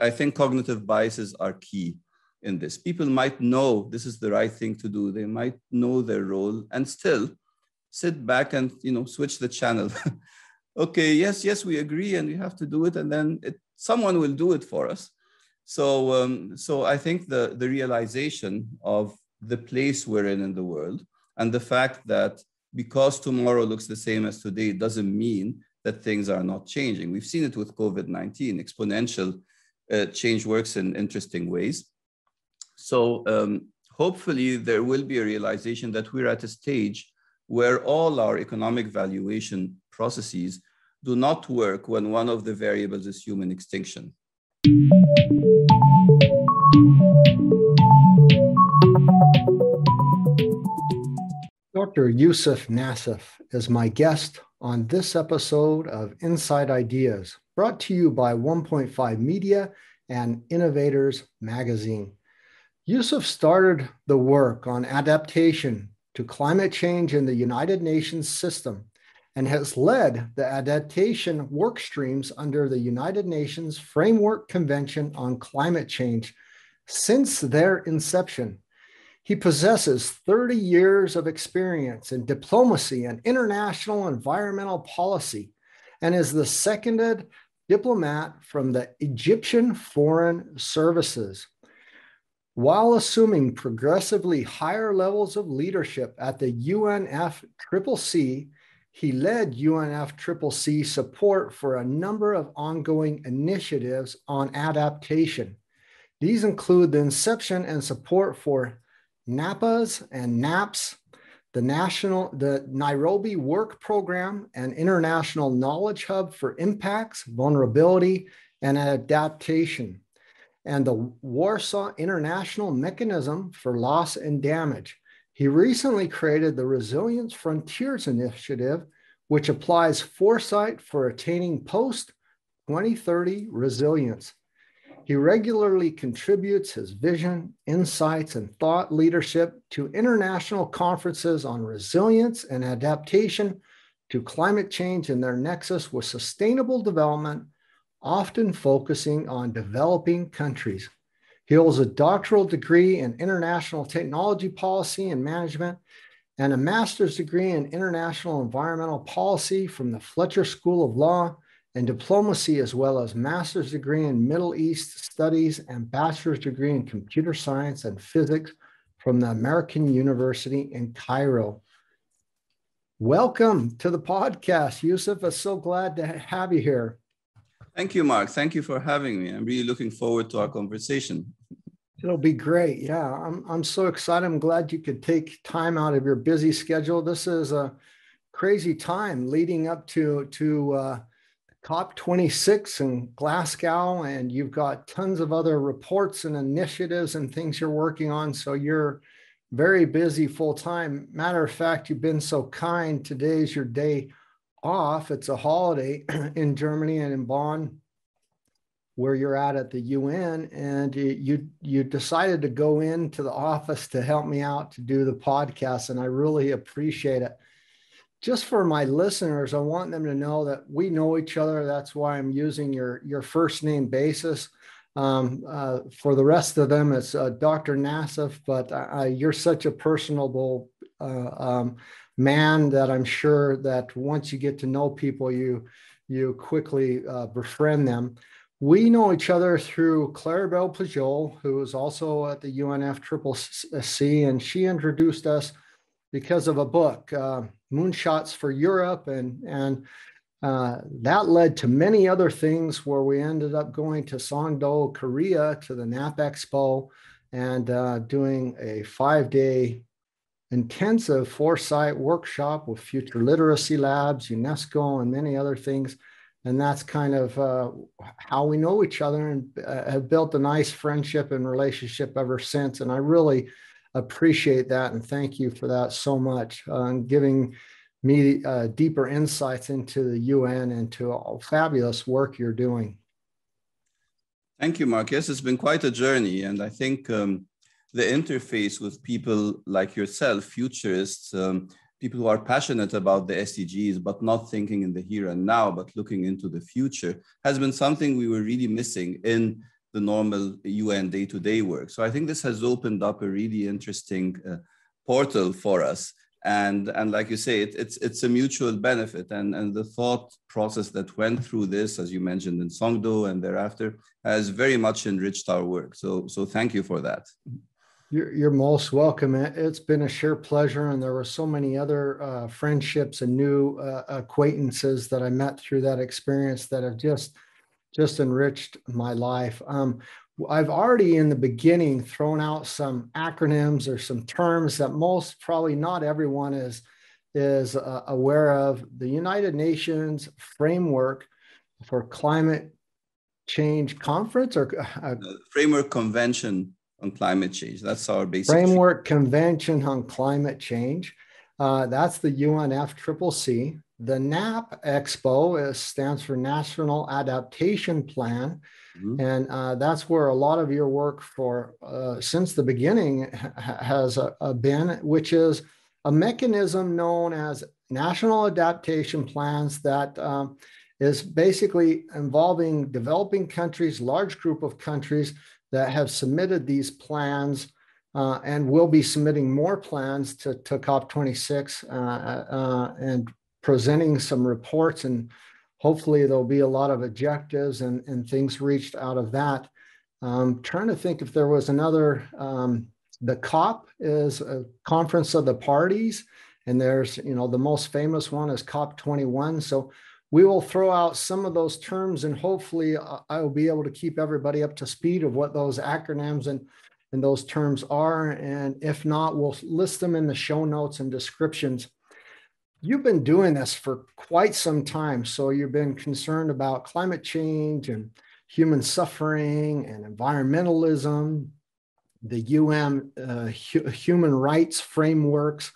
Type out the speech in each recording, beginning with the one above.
I think cognitive biases are key in this. People might know this is the right thing to do. They might know their role and still sit back and, you know, switch the channel. Okay, yes, we agree and we have to do it. And then someone will do it for us. So, so I think the realization of the place we're in the world and the fact that because tomorrow looks the same as today doesn't mean that things are not changing. We've seen it with COVID-19, exponential change works in interesting ways. So hopefully there will be a realization that we're at a stage where all our economic valuation processes do not work when one of the variables is human extinction. Dr. Youssef Nassef is my guest on this episode of Inside Ideas, brought to you by 1.5 Media and Innovators Magazine. Youssef started the work on adaptation to climate change in the United Nations system and has led the adaptation work streams under the United Nations Framework Convention on Climate Change since their inception. He possesses 30 years of experience in diplomacy and international environmental policy and is the seconded diplomat from the Egyptian Foreign Services. While assuming progressively higher levels of leadership at the UNFCCC, he led UNFCCC support for a number of ongoing initiatives on adaptation. These include the inception and support for NAPAs and NAPs, the Nairobi Work Programme, an international knowledge hub for impacts, vulnerability, and adaptation, and the Warsaw International Mechanism for Loss and Damage. He recently created the Resilience Frontiers Initiative, which applies foresight for attaining post-2030 resilience. He regularly contributes his vision, insights, and thought leadership to international conferences on resilience and adaptation to climate change and their nexus with sustainable development, often focusing on developing countries. He holds a doctoral degree in international technology policy and management and a master's degree in international environmental policy from the Fletcher School of Law and Diplomacy, as well as master's degree in Middle East Studies and bachelor's degree in computer science and physics from the American University in Cairo. Welcome to the podcast, Youssef. I'm so glad to have you here. Thank you, Mark. Thank you for having me. I'm really looking forward to our conversation. It'll be great. Yeah, I'm so excited. I'm glad you could take time out of your busy schedule. This is a crazy time leading up to COP26 in Glasgow, and you've got tons of other reports and initiatives and things you're working on. So you're very busy full time. Matter of fact, you've been so kind. Today's your day off. It's a holiday in Germany and in Bonn, where you're at the UN, and you decided to go into the office to help me out to do the podcast, and I really appreciate it. Just for my listeners, I want them to know that we know each other. That's why I'm using your first name basis. For the rest of them, it's Dr. Nassef, but you're such a personable man that I'm sure that once you get to know people, you quickly befriend them. We know each other through Claribel Pajol, who is also at the UNFCCC, and she introduced us because of a book, Moonshots for Europe, and that led to many other things where we ended up going to Songdo, Korea, to the NAP Expo, and doing a 5-day intensive foresight workshop with Future Literacy Labs, UNESCO, and many other things. And that's kind of how we know each other, and have built a nice friendship and relationship ever since. And I really appreciate that, and thank you for that so much, giving me deeper insights into the UN and to all fabulous work you're doing. Thank you, Mark. Yes, it's been quite a journey, and I think the interface with people like yourself, futurists, people who are passionate about the SDGs, but not thinking in the here and now, but looking into the future, has been something we were really missing in the normal UN day-to-day work. So I think this has opened up a really interesting portal for us. And like you say, it's a mutual benefit. And the thought process that went through this, as you mentioned in Songdo and thereafter, has very much enriched our work. So thank you for that. You're most welcome. It's been a sheer pleasure. And there were so many other friendships and new acquaintances that I met through that experience that have just enriched my life. I've already in the beginning thrown out some acronyms or some terms that most, probably not everyone is aware of. The United Nations Framework for Climate Change Conference, or Framework Convention on Climate Change. That's our basic Framework Convention on Climate Change. That's the UNFCCC. The NAP Expo stands for National Adaptation Plan. Mm-hmm. And that's where a lot of your work for since the beginning has been, which is a mechanism known as National Adaptation Plans that is basically involving developing countries, large group of countries that have submitted these plans and will be submitting more plans to COP26 and presenting some reports, and hopefully there'll be a lot of objectives and things reached out of that. I'm trying to think if there was another, the COP is a Conference of the Parties, and there's, you know, the most famous one is COP21. So we will throw out some of those terms, and hopefully I will be able to keep everybody up to speed of what those acronyms and those terms are. And if not, we'll list them in the show notes and descriptions. You've been doing this for quite some time, so you've been concerned about climate change and human suffering and environmentalism, the UN human rights frameworks.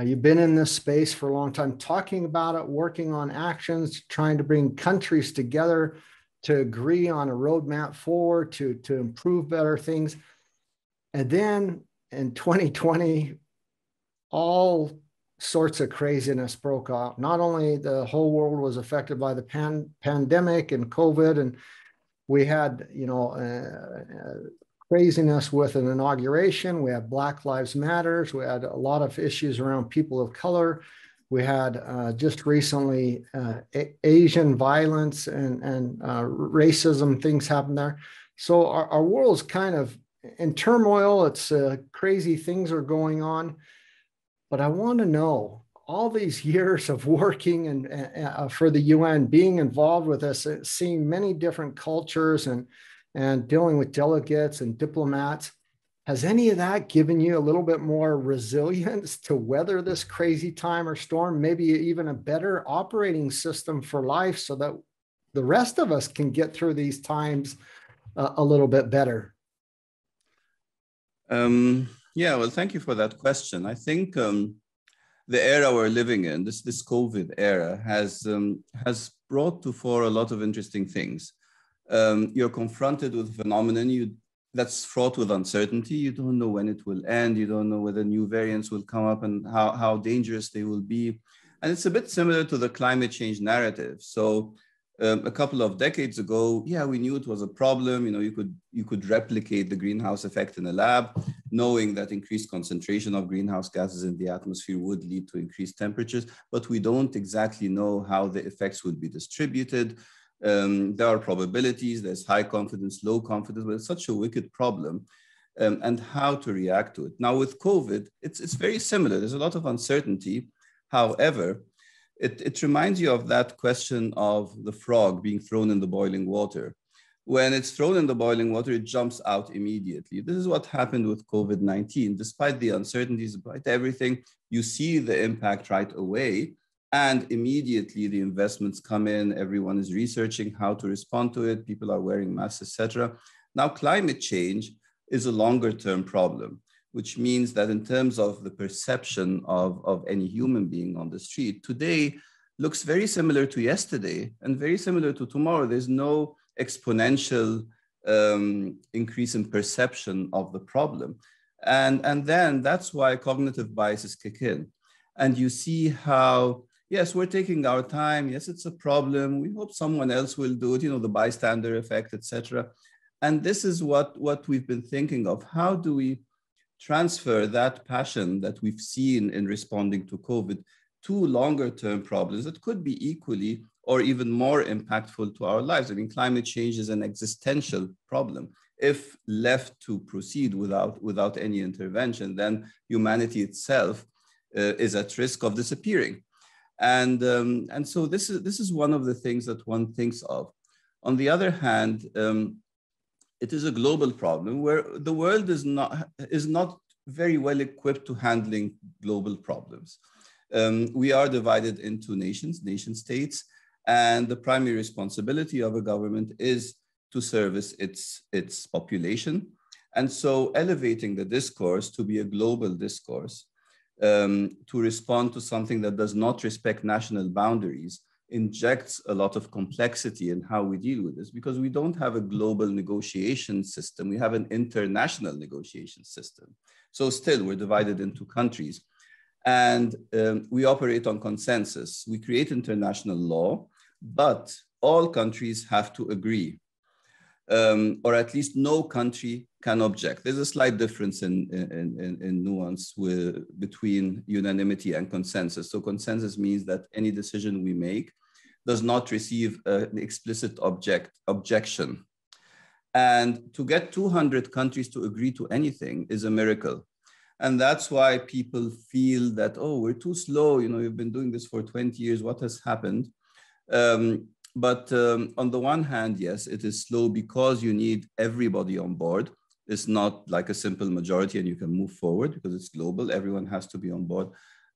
You've been in this space for a long time, talking about it, working on actions, trying to bring countries together to agree on a roadmap forward to improve better things. And then in 2020, all sorts of craziness broke out. Not only the whole world was affected by the pandemic and COVID, and we had, you know, craziness with an inauguration. We had Black Lives Matters. We had a lot of issues around people of color. We had just recently Asian violence and racism, things happened there. So our world's kind of in turmoil. It's crazy things are going on. But I want to know, all these years of working and for the UN, being involved with us, seeing many different cultures and dealing with delegates and diplomats, has any of that given you a little bit more resilience to weather this crazy time or storm, maybe even a better operating system for life so that the rest of us can get through these times a little bit better? Yeah, well, thank you for that question. I think the era we're living in, this COVID era, has brought to fore a lot of interesting things. You're confronted with a phenomenon that's fraught with uncertainty. You don't know when it will end. You don't know whether new variants will come up and how dangerous they will be. And it's a bit similar to the climate change narrative. So a couple of decades ago, yeah, we knew it was a problem. You know, you could replicate the greenhouse effect in a lab, knowing that increased concentration of greenhouse gases in the atmosphere would lead to increased temperatures, but we don't exactly know how the effects would be distributed. There are probabilities, there's high confidence, low confidence, but it's such a wicked problem and how to react to it. Now with COVID, it's very similar. There's a lot of uncertainty. However, it reminds you of that question of the frog being thrown in the boiling water. When it's thrown in the boiling water, it jumps out immediately. This is what happened with COVID-19. Despite the uncertainties, despite everything, you see the impact right away, and immediately the investments come in. Everyone is researching how to respond to it. People are wearing masks, etc. Now, climate change is a longer-term problem, which means that in terms of the perception of any human being on the street, today looks very similar to yesterday and very similar to tomorrow. There's no exponential increase in perception of the problem. And then that's why cognitive biases kick in. And you see how, yes, we're taking our time. Yes, it's a problem. We hope someone else will do it, you know, the bystander effect, etc. And this is what we've been thinking of. How do we transfer that passion that we've seen in responding to COVID to longer term problems that could be equally or even more impactful to our lives? I mean, climate change is an existential problem. If left to proceed without any intervention, then humanity itself is at risk of disappearing. And so this is one of the things that one thinks of. On the other hand, it is a global problem where the world is not very well equipped to handling global problems. We are divided into nations, nation states, and the primary responsibility of a government is to service its population. And so elevating the discourse to be a global discourse, to respond to something that does not respect national boundaries, injects a lot of complexity in how we deal with this, because we don't have a global negotiation system. We have an international negotiation system. So still we're divided into countries, and we operate on consensus. We create international law, but all countries have to agree. Or at least no country can object. There's a slight difference in nuance between unanimity and consensus. So consensus means that any decision we make does not receive an explicit objection. And to get 200 countries to agree to anything is a miracle. And that's why people feel that, oh, we're too slow. You know, we've been doing this for 20 years. What has happened? But on the one hand, yes, it is slow because you need everybody on board. It's not like a simple majority and you can move forward because it's global. Everyone has to be on board.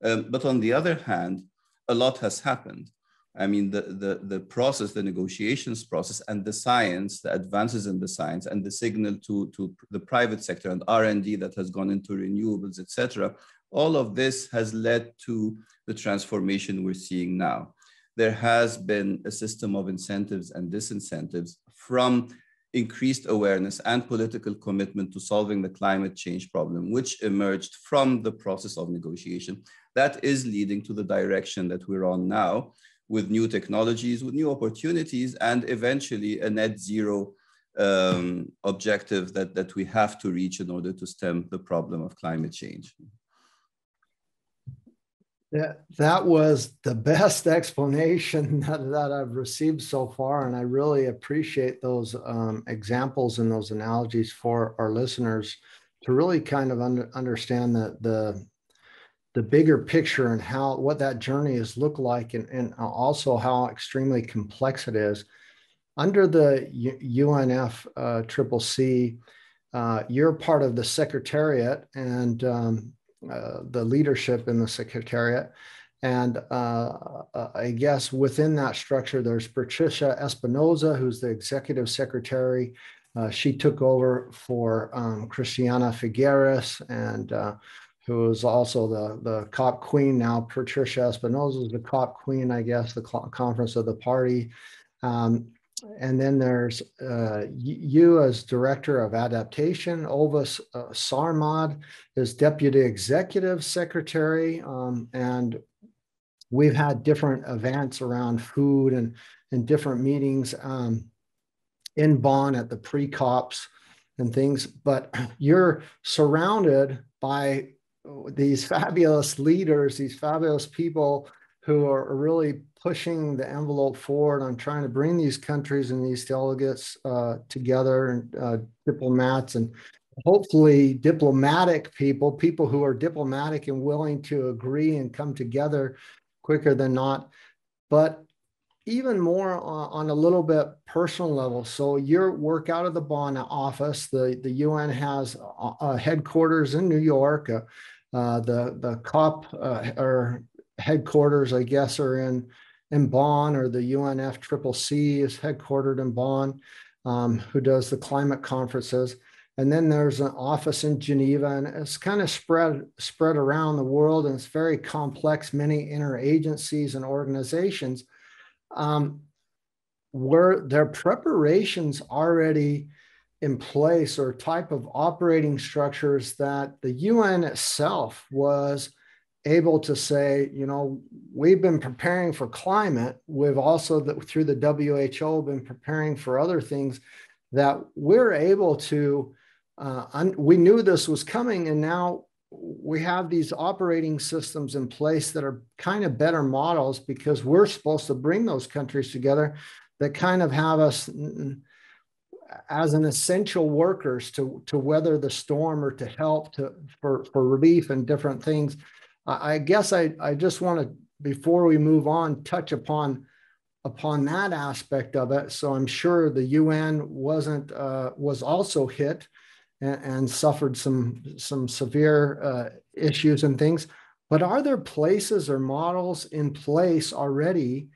But on the other hand, a lot has happened. I mean, the process, the negotiations process, and the science, the advances in the science, and the signal to the private sector and R&D that has gone into renewables, etc. All of this has led to the transformation we're seeing now. There has been a system of incentives and disincentives from increased awareness and political commitment to solving the climate change problem, which emerged from the process of negotiation. That is leading to the direction that we're on now, with new technologies, with new opportunities, and eventually a net zero objective that we have to reach in order to stem the problem of climate change. That was the best explanation that I've received so far, and I really appreciate those examples and those analogies for our listeners to really kind of understand the bigger picture and what that journey has looked like, and also how extremely complex it is. Under the UNFCCC, you're part of the secretariat and the leadership in the secretariat. And I guess within that structure, there's Patricia Espinosa, who's the executive secretary. She took over for Christiana Figueres, and who is also the COP queen now. Patricia Espinosa is the COP queen, I guess, the conference of the party. And then there's you as Director of Adaptation. Olvis Sarmad is Deputy Executive Secretary. And we've had different events around food and different meetings in Bonn at the pre-COPs and things. But you're surrounded by these fabulous leaders, these fabulous people who are really pushing the envelope forward on trying to bring these countries and these delegates together, and diplomats, and hopefully diplomatic people, people who are diplomatic and willing to agree and come together quicker than not. But even more on a little bit personal level. So your work out of the Bonn office, the UN has a headquarters in New York, the COP or headquarters, I guess, are in Bonn, or the UNFCCC is headquartered in Bonn, who does the climate conferences. And then there's an office in Geneva, and it's kind of spread around the world, and it's very complex, many interagencies and organizations. Were their preparations already in place, or type of operating structures that the UN itself was able to say, you know, we've been preparing for climate. We've also, through the WHO, been preparing for other things. that we're able to, we knew this was coming, and now we have these operating systems in place that are kind of better models, because we're supposed to bring those countries together that kind of have us as an essential workers to weather the storm, or to help for relief and different things. I guess I just want to, before we move on, touch upon that aspect of it. So I'm sure the UN was also hit and suffered some severe issues and things. But are there places or models in place already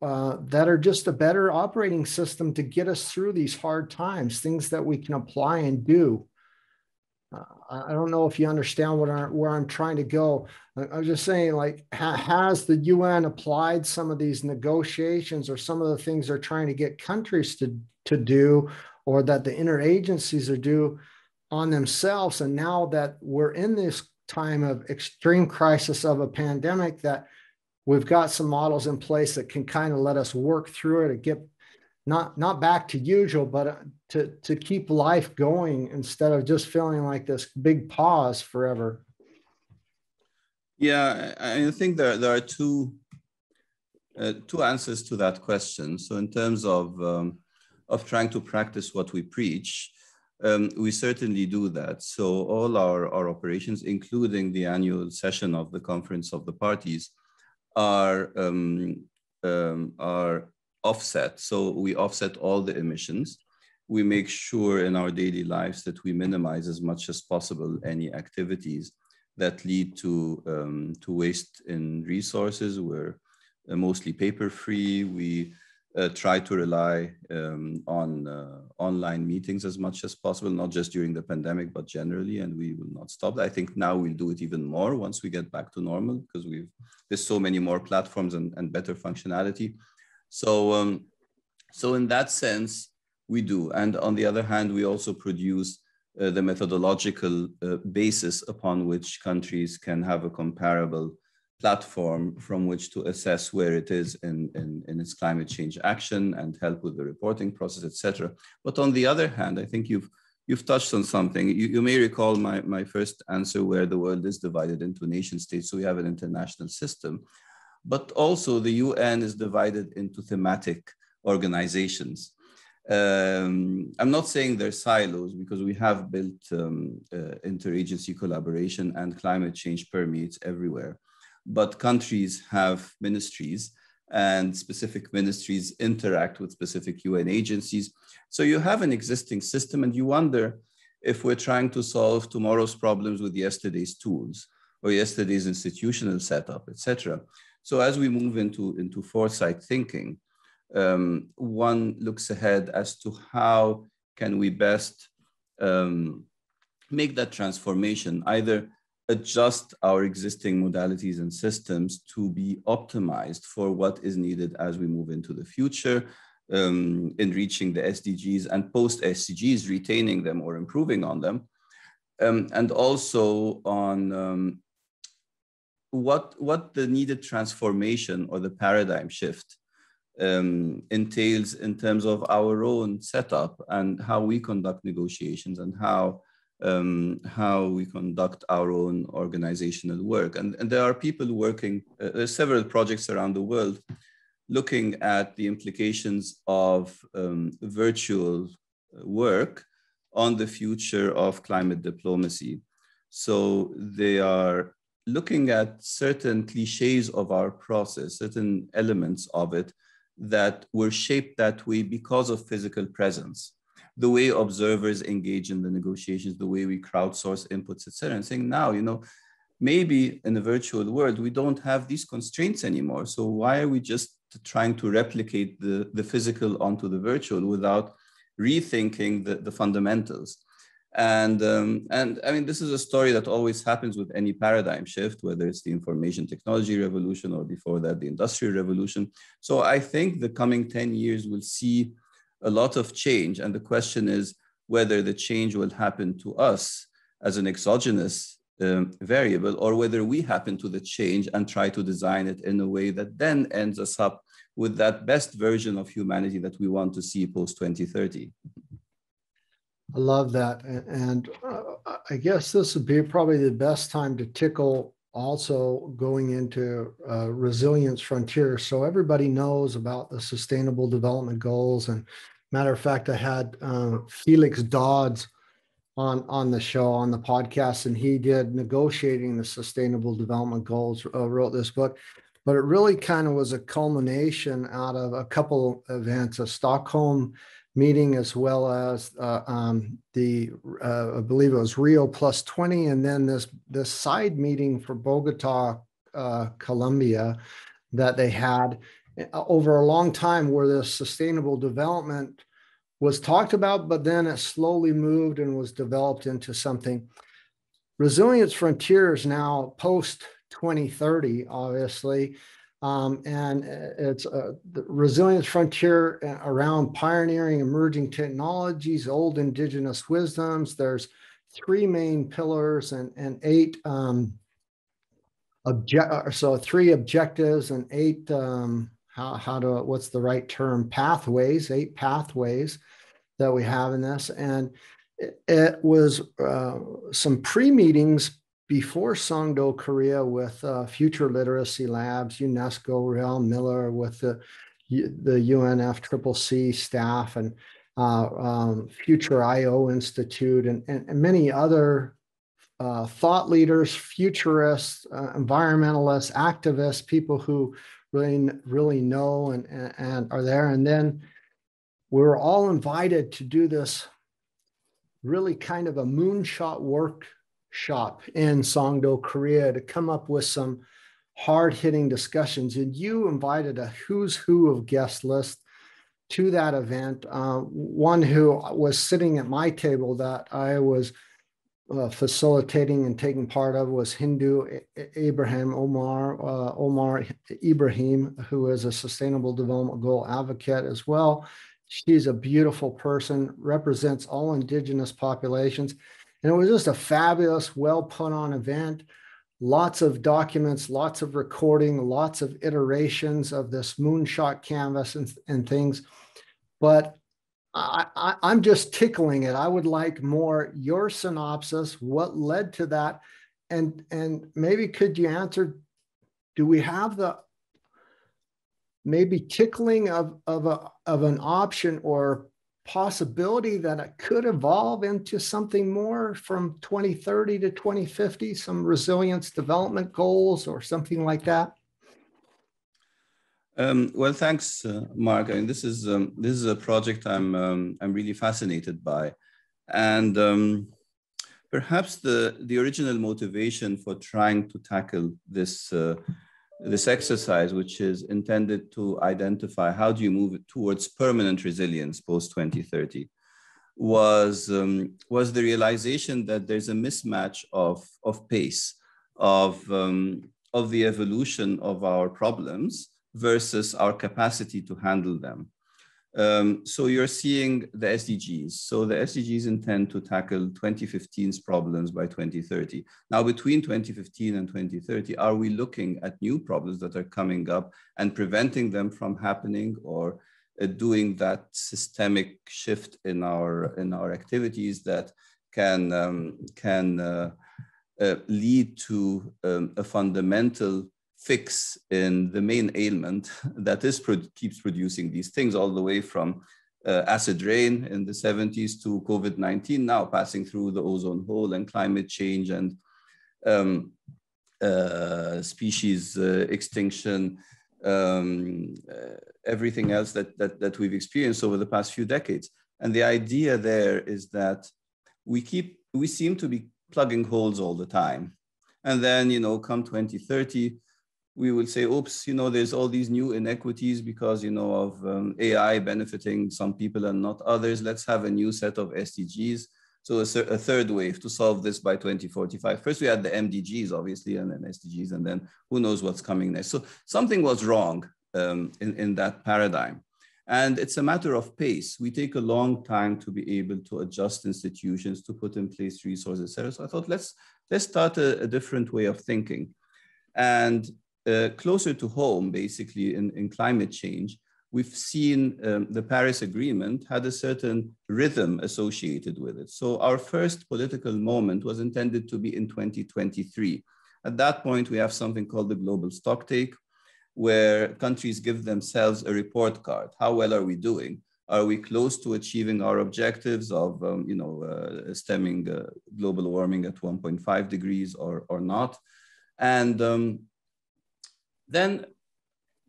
that are just a better operating system to get us through these hard times, things that we can apply and do? I don't know if you understand where I'm trying to go. I was just saying, like, has the UN applied some of these negotiations or some of the things they're trying to get countries to do, or that the interagencies are do on themselves? And now that we're in this time of extreme crisis of a pandemic, that we've got some models in place that can kind of let us work through it and get not back to usual, but to keep life going instead of just feeling like this big pause forever. Yeah, I think there are two answers to that question. So in terms of trying to practice what we preach, we certainly do that. So all our operations, including the annual session of the Conference of the Parties, are offset. So we offset all the emissions. We make sure in our daily lives that we minimize as much as possible any activities that lead to waste in resources. We're mostly paper-free. We try to rely on online meetings as much as possible, not just during the pandemic, but generally, and we will not stop. I think now we'll do it even more once we get back to normal, because there's so many more platforms and better functionality. So, so in that sense, we do. And on the other hand, we also produce the methodological basis upon which countries can have a comparable platform from which to assess where it is in its climate change action, and help with the reporting process, etc. But on the other hand, I think you've touched on something. You may recall my first answer, where the world is divided into nation states, so we have an international system. But also the UN is divided into thematic organizations. I'm not saying they're silos, because we have built interagency collaboration, and climate change permeates everywhere. But countries have ministries, and specific ministries interact with specific UN agencies. So you have an existing system, and you wonder if we're trying to solve tomorrow's problems with yesterday's tools or yesterday's institutional setup, etc. So as we move into foresight thinking, one looks ahead as to how can we best make that transformation, either adjust our existing modalities and systems to be optimized for what is needed as we move into the future in reaching the SDGs and post-SDGs, retaining them or improving on them, and also on what the needed transformation or the paradigm shift entails in terms of our own setup, and how we conduct negotiations, and how we conduct our own organizational work. And there are people working, there's several projects around the world looking at the implications of virtual work on the future of climate diplomacy. So they are looking at certain cliches of our process, certain elements of it that were shaped that way because of physical presence, the way observers engage in the negotiations, the way we crowdsource inputs, etc. And saying now, maybe in the virtual world, we don't have these constraints anymore. So why are we just trying to replicate the physical onto the virtual without rethinking the fundamentals? And I mean, this is a story that always happens with any paradigm shift, whether it's the information technology revolution or before that, the industrial revolution. So I think the coming 10 years will see a lot of change. And the question is whether the change will happen to us as an exogenous variable, or whether we happen to the change and try to design it in a way that then ends us up with that best version of humanity that we want to see post 2030. I love that. And I guess this would be probably the best time to tickle also going into Resilience Frontiers. So everybody knows about the Sustainable Development Goals. And matter of fact, I had Felix Dodds on the show, on the podcast, and he did Negotiating the Sustainable Development Goals, wrote this book. But it really kind of was a culmination out of a couple events, a Stockholm meeting, as well as I believe it was Rio plus 20, and then this side meeting for Bogota, Colombia, that they had over a long time, where this sustainable development was talked about, but then it slowly moved and was developed into something. Resilience Frontiers now post 2030, obviously. And it's the Resilience Frontier around pioneering emerging technologies, old indigenous wisdoms. There's three main pillars and eight three objectives and eight what's the right term? Pathways, eight pathways that we have in this. And it was some pre-meetings before Songdo, Korea, with Future Literacy Labs, UNESCO, Real Miller, with the UNFCCC staff, and Future IO Institute, and many other thought leaders, futurists, environmentalists, activists, people who really know and are there. And then we were all invited to do this really kind of a moonshot workshop in Songdo, Korea, to come up with some hard-hitting discussions. And you invited a who's who of guest list to that event. One who was sitting at my table that I was facilitating and taking part of was Hindu Omar Ibrahim, who is a Sustainable Development Goal advocate as well. She's a beautiful person, represents all indigenous populations. And it was just a fabulous, well put on event. Lots of documents, lots of recording, lots of iterations of this moonshot canvas and things. But I'm just tickling it. I would like more your synopsis, what led to that? And maybe could you answer, do we have the maybe tickling of an option or possibility that it could evolve into something more from 2030 to 2050, some resilience development goals or something like that? Well, thanks, Mark. I mean, this is a project I'm really fascinated by, and perhaps the original motivation for trying to tackle this exercise, which is intended to identify how do you move it towards permanent resilience post-2030, was the realization that there's a mismatch of pace, of the evolution of our problems versus our capacity to handle them. So you're seeing the SDGs. So the SDGs intend to tackle 2015's problems by 2030. Now, between 2015 and 2030, are we looking at new problems that are coming up and preventing them from happening, or doing that systemic shift in our activities that can lead to a fundamental fix in the main ailment that is keeps producing these things, all the way from acid rain in the 70s to COVID-19 now, passing through the ozone hole and climate change and species extinction, everything else that we've experienced over the past few decades. And the idea there is that we seem to be plugging holes all the time, and then come 2030. We will say, oops, there's all these new inequities because, of AI benefiting some people and not others. Let's have a new set of SDGs. So a third wave to solve this by 2045. First, we had the MDGs, obviously, and then SDGs, and then who knows what's coming next. So something was wrong in that paradigm. And it's a matter of pace. We take a long time to be able to adjust institutions, to put in place resources, et cetera. So I thought, let's start a different way of thinking. And closer to home, basically, in climate change, we've seen the Paris Agreement had a certain rhythm associated with it. So our first political moment was intended to be in 2023. At that point, we have something called the global stocktake, where countries give themselves a report card. How well are we doing? Are we close to achieving our objectives of stemming global warming at 1.5 degrees or not? And then,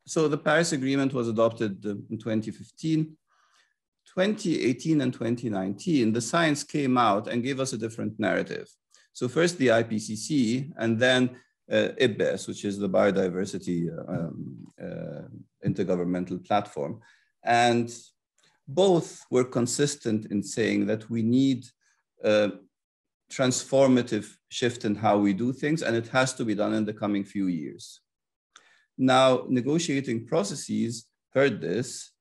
so the Paris Agreement was adopted in 2015. 2018 and 2019, the science came out and gave us a different narrative. So first the IPCC, and then IBES, which is the biodiversity intergovernmental platform. And both were consistent in saying that we need a transformative shift in how we do things, and it has to be done in the coming few years. Now, negotiating processes heard this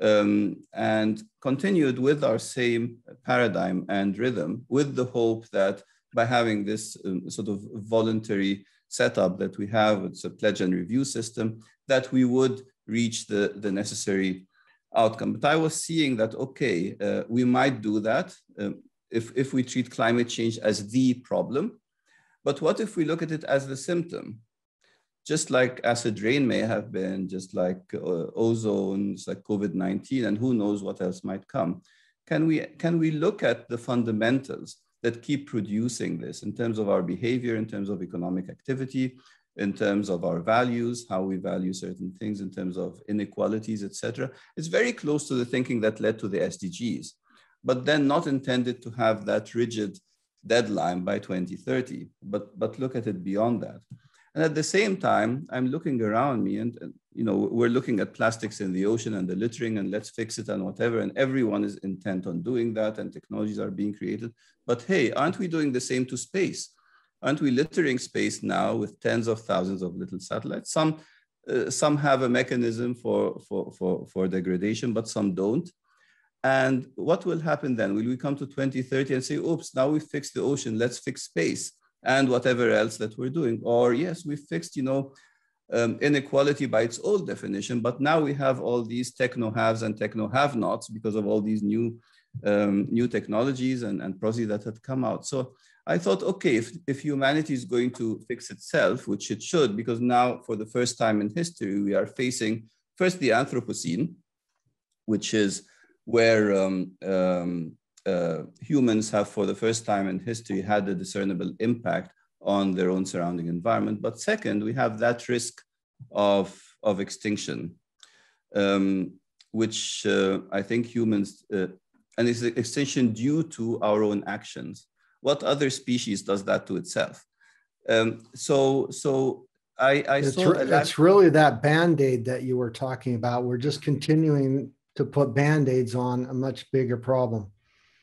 and continued with our same paradigm and rhythm, with the hope that by having this sort of voluntary setup that we have, it's a pledge and review system, that we would reach the necessary outcome. But I was seeing that, okay, we might do that if we treat climate change as the problem, but what if we look at it as the symptom? Just like acid rain may have been, just like ozone, just like COVID-19, and who knows what else might come. Can we look at the fundamentals that keep producing this in terms of our behavior, in terms of economic activity, in terms of our values, how we value certain things, in terms of inequalities, etc. It's very close to the thinking that led to the SDGs, but then not intended to have that rigid deadline by 2030, but look at it beyond that. And at the same time, I'm looking around me and you know, we're looking at plastics in the ocean and the littering and let's fix it and whatever. And everyone is intent on doing that and technologies are being created. But hey, aren't we doing the same to space? Aren't we littering space now with tens of thousands of little satellites? Some have a mechanism for degradation, but some don't. And what will happen then? Will we come to 2030 and say, oops, now we fixed the ocean, let's fix space and whatever else that we're doing? Or yes, we fixed, you know, inequality by its old definition, but now we have all these techno-haves and techno-have-nots because of all these new technologies and processes that had come out. So I thought, okay, if humanity is going to fix itself, which it should, because now for the first time in history, we are facing first the Anthropocene, which is where humans have for the first time in history had a discernible impact on their own surrounding environment. But second, we have that risk of extinction, which I think humans, and it's extinction due to our own actions. What other species does that to itself? It's really that Band-Aid that you were talking about. We're just continuing to put Band-Aids on a much bigger problem.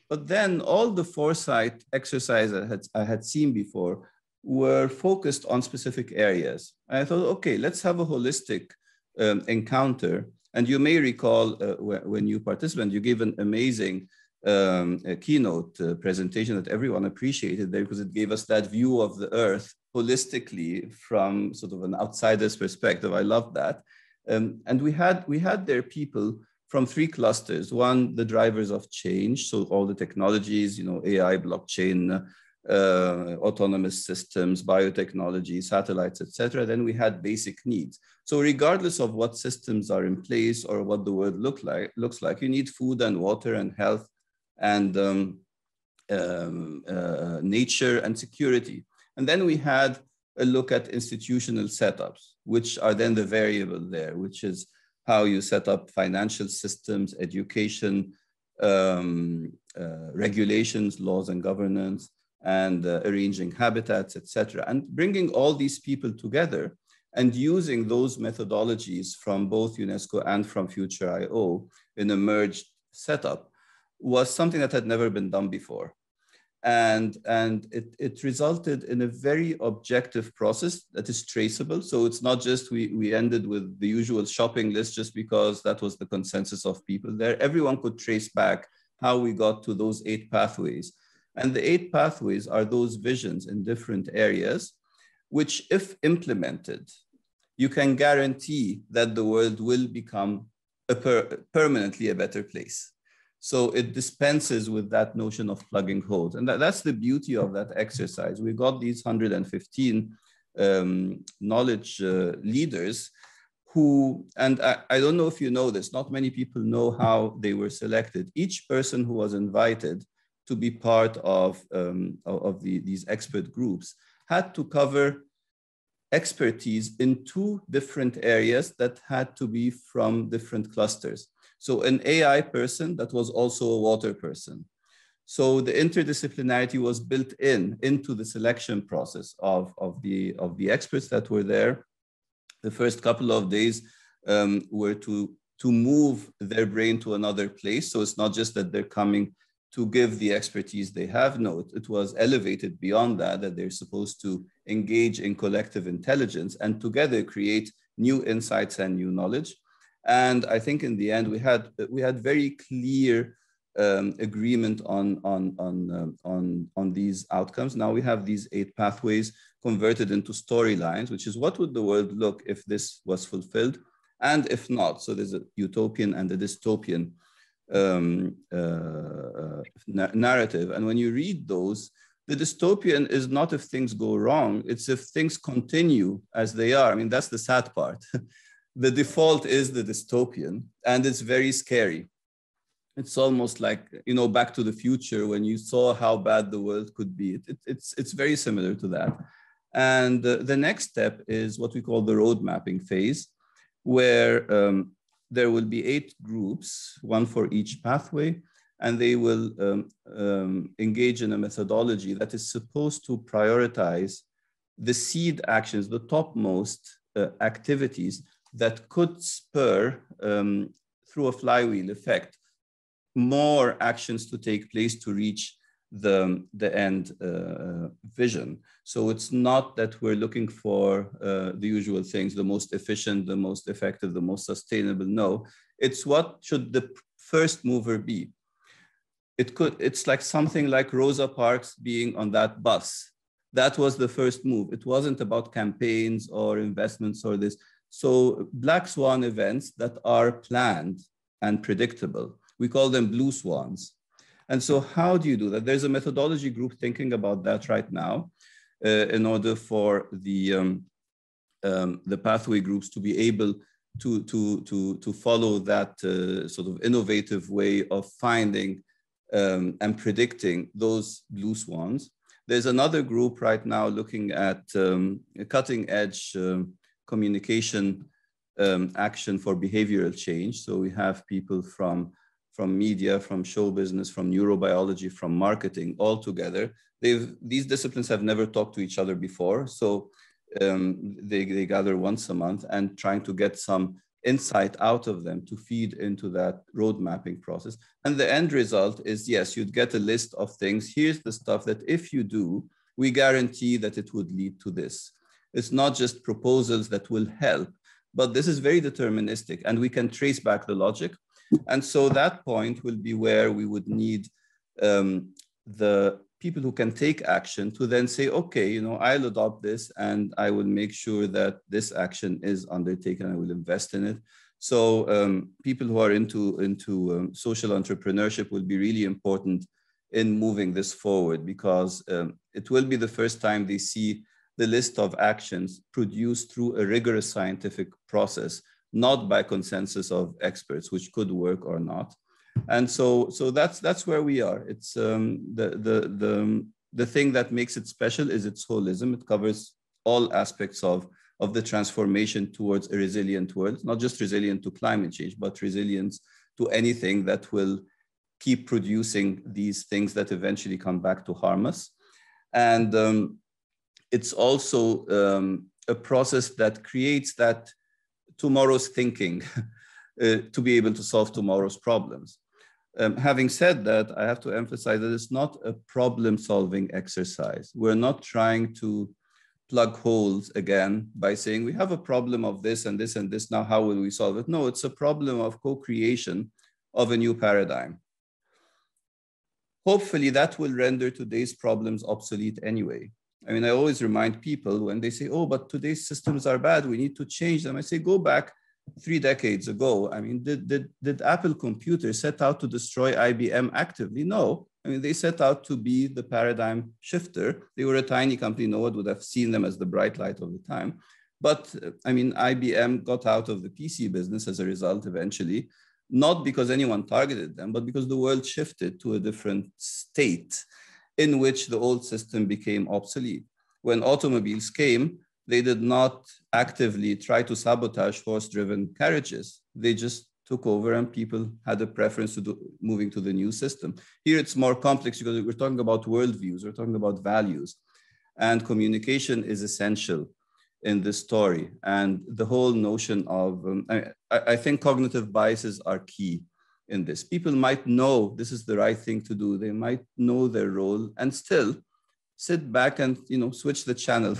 But then all the foresight exercises I had seen before were focused on specific areas. And I thought, okay, let's have a holistic encounter. And you may recall when you participated, you gave an amazing keynote presentation that everyone appreciated there because it gave us that view of the Earth holistically from sort of an outsider's perspective. I loved that. And we had there people from three clusters. One, the drivers of change, so all the technologies, you know, AI, blockchain, autonomous systems, biotechnology, satellites, etc. Then we had basic needs. So regardless of what systems are in place or what the world looks like, you need food and water and health and nature and security. And then we had a look at institutional setups, which are then the variable there, which is how you set up financial systems, education, regulations, laws and governance, and arranging habitats, etc. And bringing all these people together and using those methodologies from both UNESCO and from Future IO in a merged setup was something that had never been done before. And it resulted in a very objective process that is traceable. So it's not just we ended with the usual shopping list just because that was the consensus of people there. Everyone could trace back how we got to those 8 pathways. And the 8 pathways are those visions in different areas, which if implemented, you can guarantee that the world will become permanently a better place. So it dispenses with that notion of plugging holes. And that's the beauty of that exercise. We've got these 115 knowledge leaders who, and I don't know if you know this, not many people know how they were selected. Each person who was invited to be part of these expert groups had to cover expertise in two different areas that had to be from different clusters. So an AI person that was also a water person. So the interdisciplinarity was built in into the selection process of the experts that were there. The first couple of days were to move their brain to another place. So it's not just that they're coming to give the expertise they have. No, it was elevated beyond that, that they're supposed to engage in collective intelligence and together create new insights and new knowledge. And I think in the end, we had very clear agreement on these outcomes. Now we have these 8 pathways converted into storylines, which is what would the world look if this was fulfilled and if not. So there's a utopian and a dystopian narrative. And when you read those, the dystopian is not if things go wrong, it's if things continue as they are. I mean, that's the sad part. The default is the dystopian, and it's very scary. It's almost like, you know, Back to the Future, when you saw how bad the world could be. It's very similar to that. And the next step is what we call the road mapping phase, where there will be 8 groups, one for each pathway, and they will engage in a methodology that is supposed to prioritize the seed actions, the topmost activities that could spur, through a flywheel effect, more actions to take place to reach the end vision. So it's not that we're looking for the usual things, the most efficient, the most effective, the most sustainable. No, it's what should the first mover be. It's like something like Rosa Parks being on that bus. That was the first move. It wasn't about campaigns or investments or this. So black swan events that are planned and predictable, we call them blue swans. And so how do you do that? There's a methodology group thinking about that right now in order for the pathway groups to be able to follow that sort of innovative way of finding and predicting those blue swans. There's another group right now looking at cutting edge communication action for behavioral change. So we have people from media, from show business, from neurobiology, from marketing, all together. These disciplines have never talked to each other before. So they gather once a month and trying to get some insight out of them to feed into that road mapping process. And the end result is, yes, you'd get a list of things. Here's the stuff that if you do, we guarantee that it would lead to this. It's not just proposals that will help, but this is very deterministic and we can trace back the logic. And so that point will be where we would need the people who can take action to then say, okay, you know, I'll adopt this and I will make sure that this action is undertaken. I will invest in it. So people who are into social entrepreneurship will be really important in moving this forward, because it will be the first time they see the list of actions produced through a rigorous scientific process, not by consensus of experts, which could work or not. And so that's where we are. It's the thing that makes it special is its holism. It covers all aspects of the transformation towards a resilient world, not just resilient to climate change, but resilience to anything that will keep producing these things that eventually come back to harm us. And it's also a process that creates that tomorrow's thinking to be able to solve tomorrow's problems. Having said that, I have to emphasize that it's not a problem-solving exercise. We're not trying to plug holes again by saying we have a problem of this and this and this, now how will we solve it? No, it's a problem of co-creation of a new paradigm. Hopefully that will render today's problems obsolete anyway. I mean, I always remind people when they say, oh, but today's systems are bad, we need to change them. I say, go back 3 decades ago, I mean, did Apple computer set out to destroy IBM actively? No. I mean, they set out to be the paradigm shifter. They were a tiny company. No one would have seen them as the bright light of the time. But I mean, IBM got out of the PC business as a result eventually, not because anyone targeted them, but because the world shifted to a different state in which the old system became obsolete. When automobiles came, they did not actively try to sabotage horse-driven carriages. They just took over and people had a preference to moving to the new system. Here it's more complex because we're talking about worldviews, we're talking about values, and communication is essential in this story. And the whole notion of, I think cognitive biases are key in this. People might know this is the right thing to do. They might know their role and still sit back and, you know, switch the channel.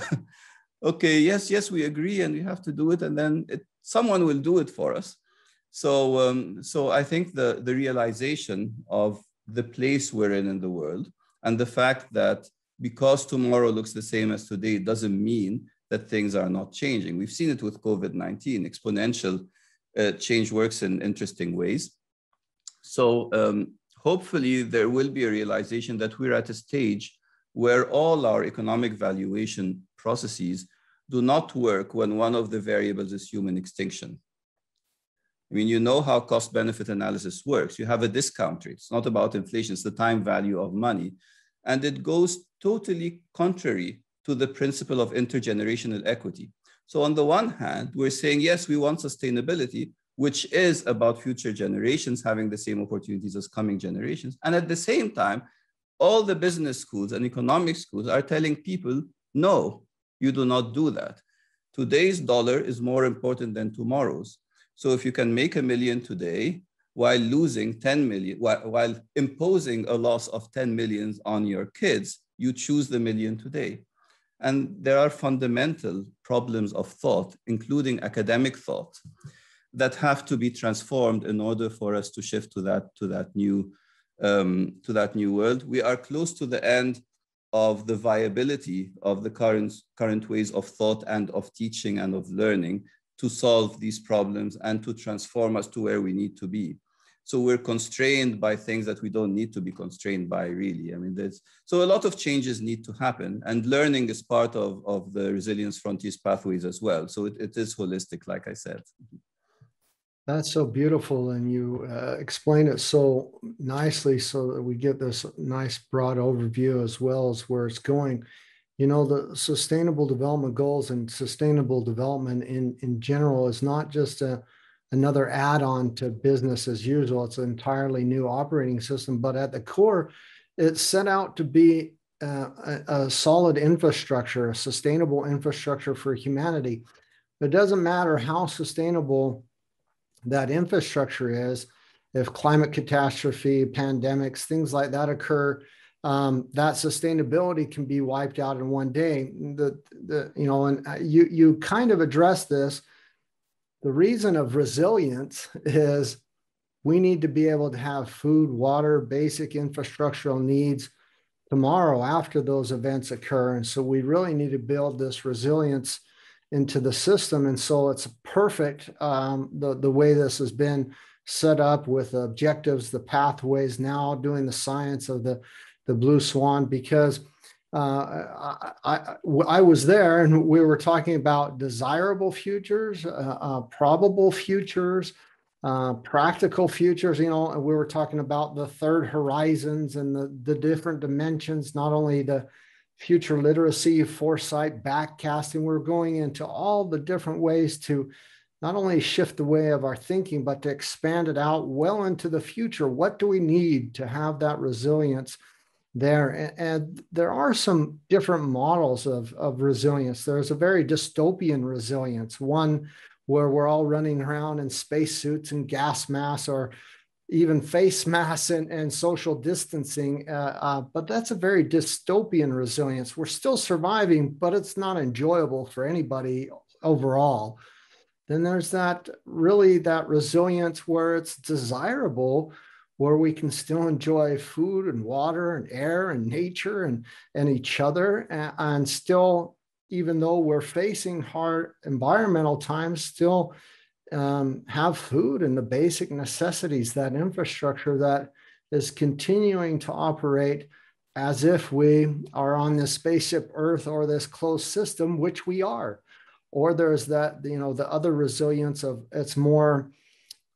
Okay, yes, we agree and we have to do it. And then someone will do it for us. So, so I think the realization of the place we're in the world and the fact that because tomorrow looks the same as today doesn't mean that things are not changing. We've seen it with COVID-19, exponential change works in interesting ways. So hopefully there will be a realization that we're at a stage where all our economic valuation processes do not work when one of the variables is human extinction. I mean, you know how cost-benefit analysis works. You have a discount rate. It's not about inflation, it's the time value of money. And it goes totally contrary to the principle of intergenerational equity. So on the one hand, we're saying, yes, we want sustainability, which is about future generations having the same opportunities as coming generations. And at the same time, all the business schools and economic schools are telling people, no, you do not do that. Today's dollar is more important than tomorrow's. So if you can make $1 million today while losing 10 million, while imposing a loss of 10 million on your kids, you choose the $1 million today. And there are fundamental problems of thought, including academic thought, that have to be transformed in order for us to shift to that new world. We are close to the end of the viability of the current ways of thought and of teaching and of learning to solve these problems and to transform us to where we need to be. So we're constrained by things that we don't need to be constrained by, really. I mean, so a lot of changes need to happen, and learning is part of the Resilience Frontiers pathways as well. So it is holistic, like I said. That's so beautiful, and you explain it so nicely so that we get this nice broad overview as well as where it's going. You know, the sustainable development goals and sustainable development in general is not just another add-on to business as usual. It's an entirely new operating system, but at the core, it's set out to be a solid infrastructure, a sustainable infrastructure for humanity. It doesn't matter how sustainable that infrastructure is, if climate catastrophe, pandemics, things like that occur, that sustainability can be wiped out in one day. You know, and you kind of address this. The reason of resilience is we need to be able to have food, water, basic infrastructural needs tomorrow after those events occur. And so we really need to build this resilience into the system. And so it's perfect, the way this has been set up with the objectives, the pathways, now doing the science of the blue swan, because I was there and we were talking about desirable futures, probable futures, practical futures, you know, and we were talking about the third horizons and the different dimensions, not only the future literacy, foresight, backcasting. We're going into all the different ways to not only shift the way of our thinking, but to expand it out well into the future. What do we need to have that resilience there? And there are some different models of resilience. There's a very dystopian resilience, one where we're all running around in spacesuits and gas masks or even face masks and social distancing. But that's a very dystopian resilience. We're still surviving, but it's not enjoyable for anybody overall. Then there's that resilience where it's desirable, where we can still enjoy food and water and air and nature and each other. And still, even though we're facing hard environmental times, still have food and the basic necessities, that infrastructure that is continuing to operate as if we are on this spaceship Earth or this closed system, which we are. Or there's that, you know, the other resilience of it's more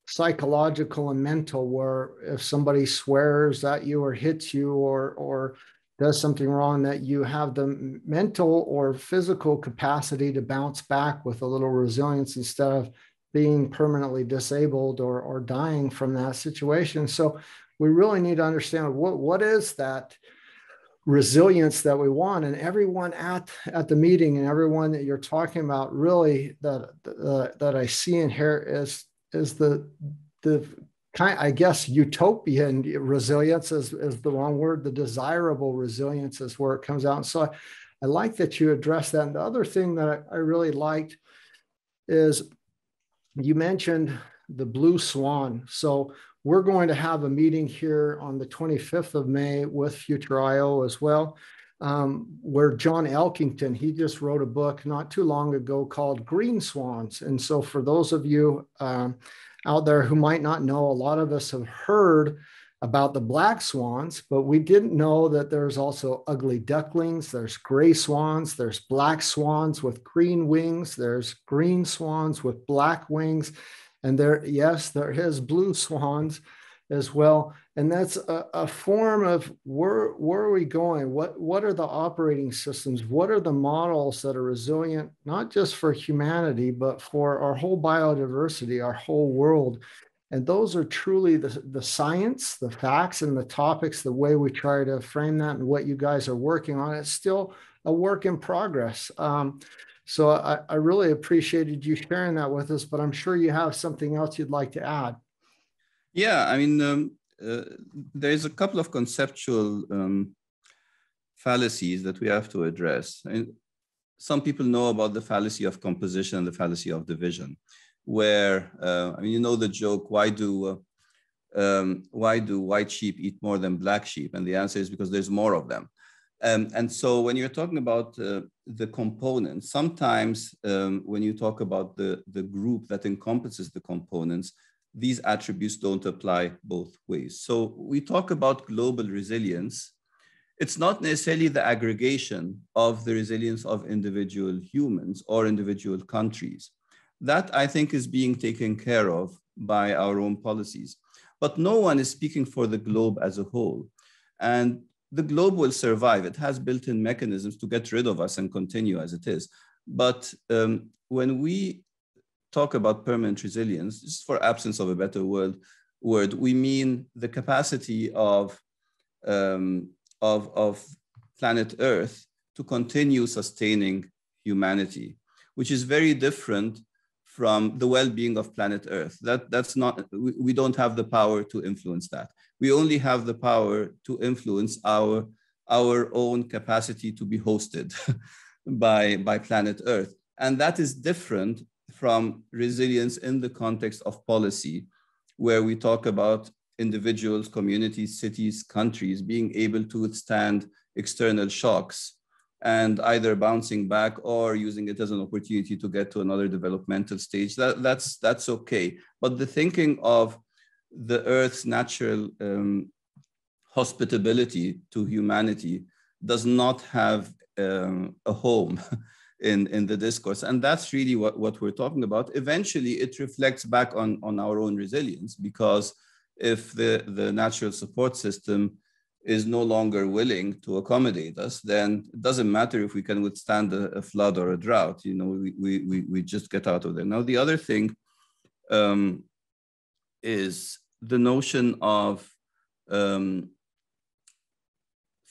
psychological and mental, where if somebody swears at you or hits you or does something wrong, that you have the mental or physical capacity to bounce back with a little resilience instead of being permanently disabled or dying from that situation. So we really need to understand what is that resilience that we want. And everyone at the meeting and everyone that you're talking about, really that I see in here is the kind, I guess, utopia and resilience is the wrong word. The desirable resilience is where it comes out. And so I like that you address that. And the other thing that I really liked is you mentioned the blue swan. So we're going to have a meeting here on the 25th of May with Future IO as well, where John Elkington, he just wrote a book not too long ago called Green Swans. And so for those of you out there who might not know, a lot of us have heard about the black swans, but we didn't know that there's also ugly ducklings, there's gray swans, there's black swans with green wings, there's green swans with black wings. And there, yes, there is blue swans as well. And that's a form of where are we going? What are the operating systems? What are the models that are resilient, not just for humanity, but for our whole biodiversity, our whole world? And those are truly the science, the facts, and the topics, the way we try to frame that and what you guys are working on. It's still a work in progress. So I really appreciated you sharing that with us, but I'm sure you have something else you'd like to add. Yeah, I mean, there's a couple of conceptual fallacies that we have to address. And some people know about the fallacy of composition and the fallacy of division, where, I mean, you know the joke, why do white sheep eat more than black sheep? And the answer is because there's more of them. And so when you're talking about the components, sometimes when you talk about the group that encompasses the components, these attributes don't apply both ways. So we talk about global resilience. It's not necessarily the aggregation of the resilience of individual humans or individual countries. That, I think, is being taken care of by our own policies. But no one is speaking for the globe as a whole. And the globe will survive. It has built-in mechanisms to get rid of us and continue as it is. But when we talk about permanent resilience, just for absence of a better word, we mean the capacity of planet Earth to continue sustaining humanity, which is very different from the well-being of planet Earth. That's not, we don't have the power to influence that. We only have the power to influence our own capacity to be hosted by planet Earth. And that is different from resilience in the context of policy, where we talk about individuals, communities, cities, countries being able to withstand external shocks and either bouncing back or using it as an opportunity to get to another developmental stage. That's okay. But the thinking of the Earth's natural hospitability to humanity does not have a home in the discourse. And that's really what we're talking about. Eventually, it reflects back on our own resilience, because if the natural support system is no longer willing to accommodate us, then it doesn't matter if we can withstand a flood or a drought. You know, we just get out of there. Now, the other thing is the notion of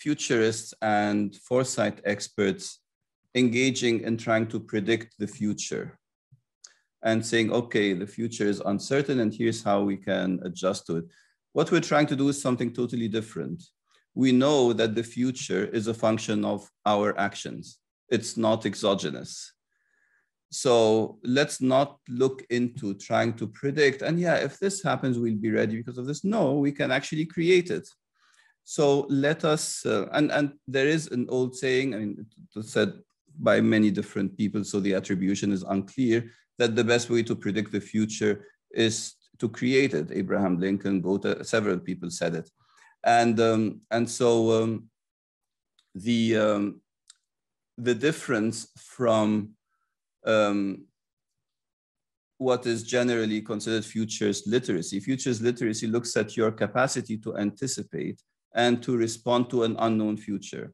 futurists and foresight experts engaging and trying to predict the future and saying, okay, the future is uncertain and here's how we can adjust to it. What we're trying to do is something totally different. We know that the future is a function of our actions. It's not exogenous. So let's not look into trying to predict, and yeah, if this happens, we'll be ready because of this. No, we can actually create it. So let us, and there is an old saying, I mean, it's said by many different people, so the attribution is unclear, that the best way to predict the future is to create it. Abraham Lincoln, Goethe, several people said it. And so the difference from what is generally considered futures literacy looks at your capacity to anticipate and to respond to an unknown future.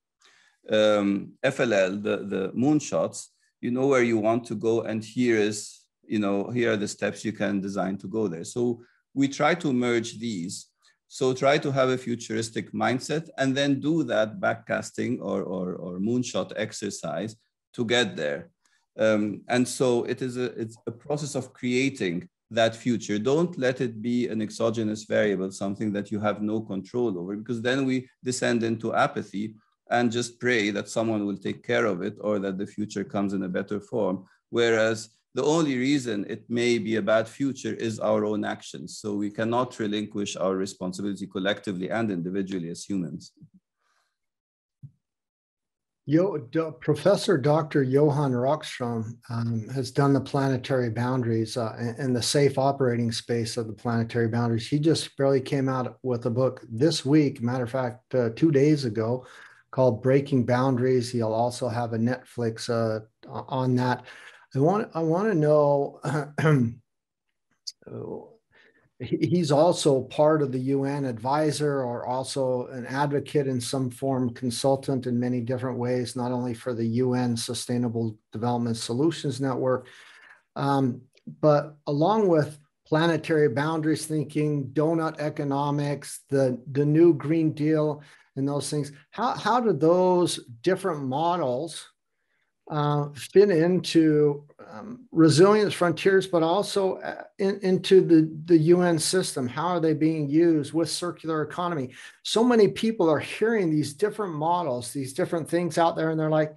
FLL, the moonshots, you know where you want to go, and here is, you know, here are the steps you can design to go there. So we try to merge these. So try to have a futuristic mindset and then do that backcasting or moonshot exercise to get there. And so it's a process of creating that future. Don't let it be an exogenous variable, something that you have no control over, because then we descend into apathy and just pray that someone will take care of it or that the future comes in a better form. Whereas the only reason it may be a bad future is our own actions. So we cannot relinquish our responsibility collectively and individually as humans. Professor Dr. Johan Rockström has done the planetary boundaries and the safe operating space of the planetary boundaries. He just barely came out with a book this week, matter of fact, 2 days ago, called Breaking Boundaries. He'll also have a Netflix on that. I want to know, he's also part of the UN advisor, or also an advocate in some form, consultant in many different ways, not only for the UN Sustainable Development Solutions Network, but along with planetary boundaries thinking, donut economics, the new Green Deal, and those things. How do those different models fit into Resilience Frontiers, but also into the UN system? How are they being used with circular economy? So many people are hearing these different models, these different things out there, and they're like,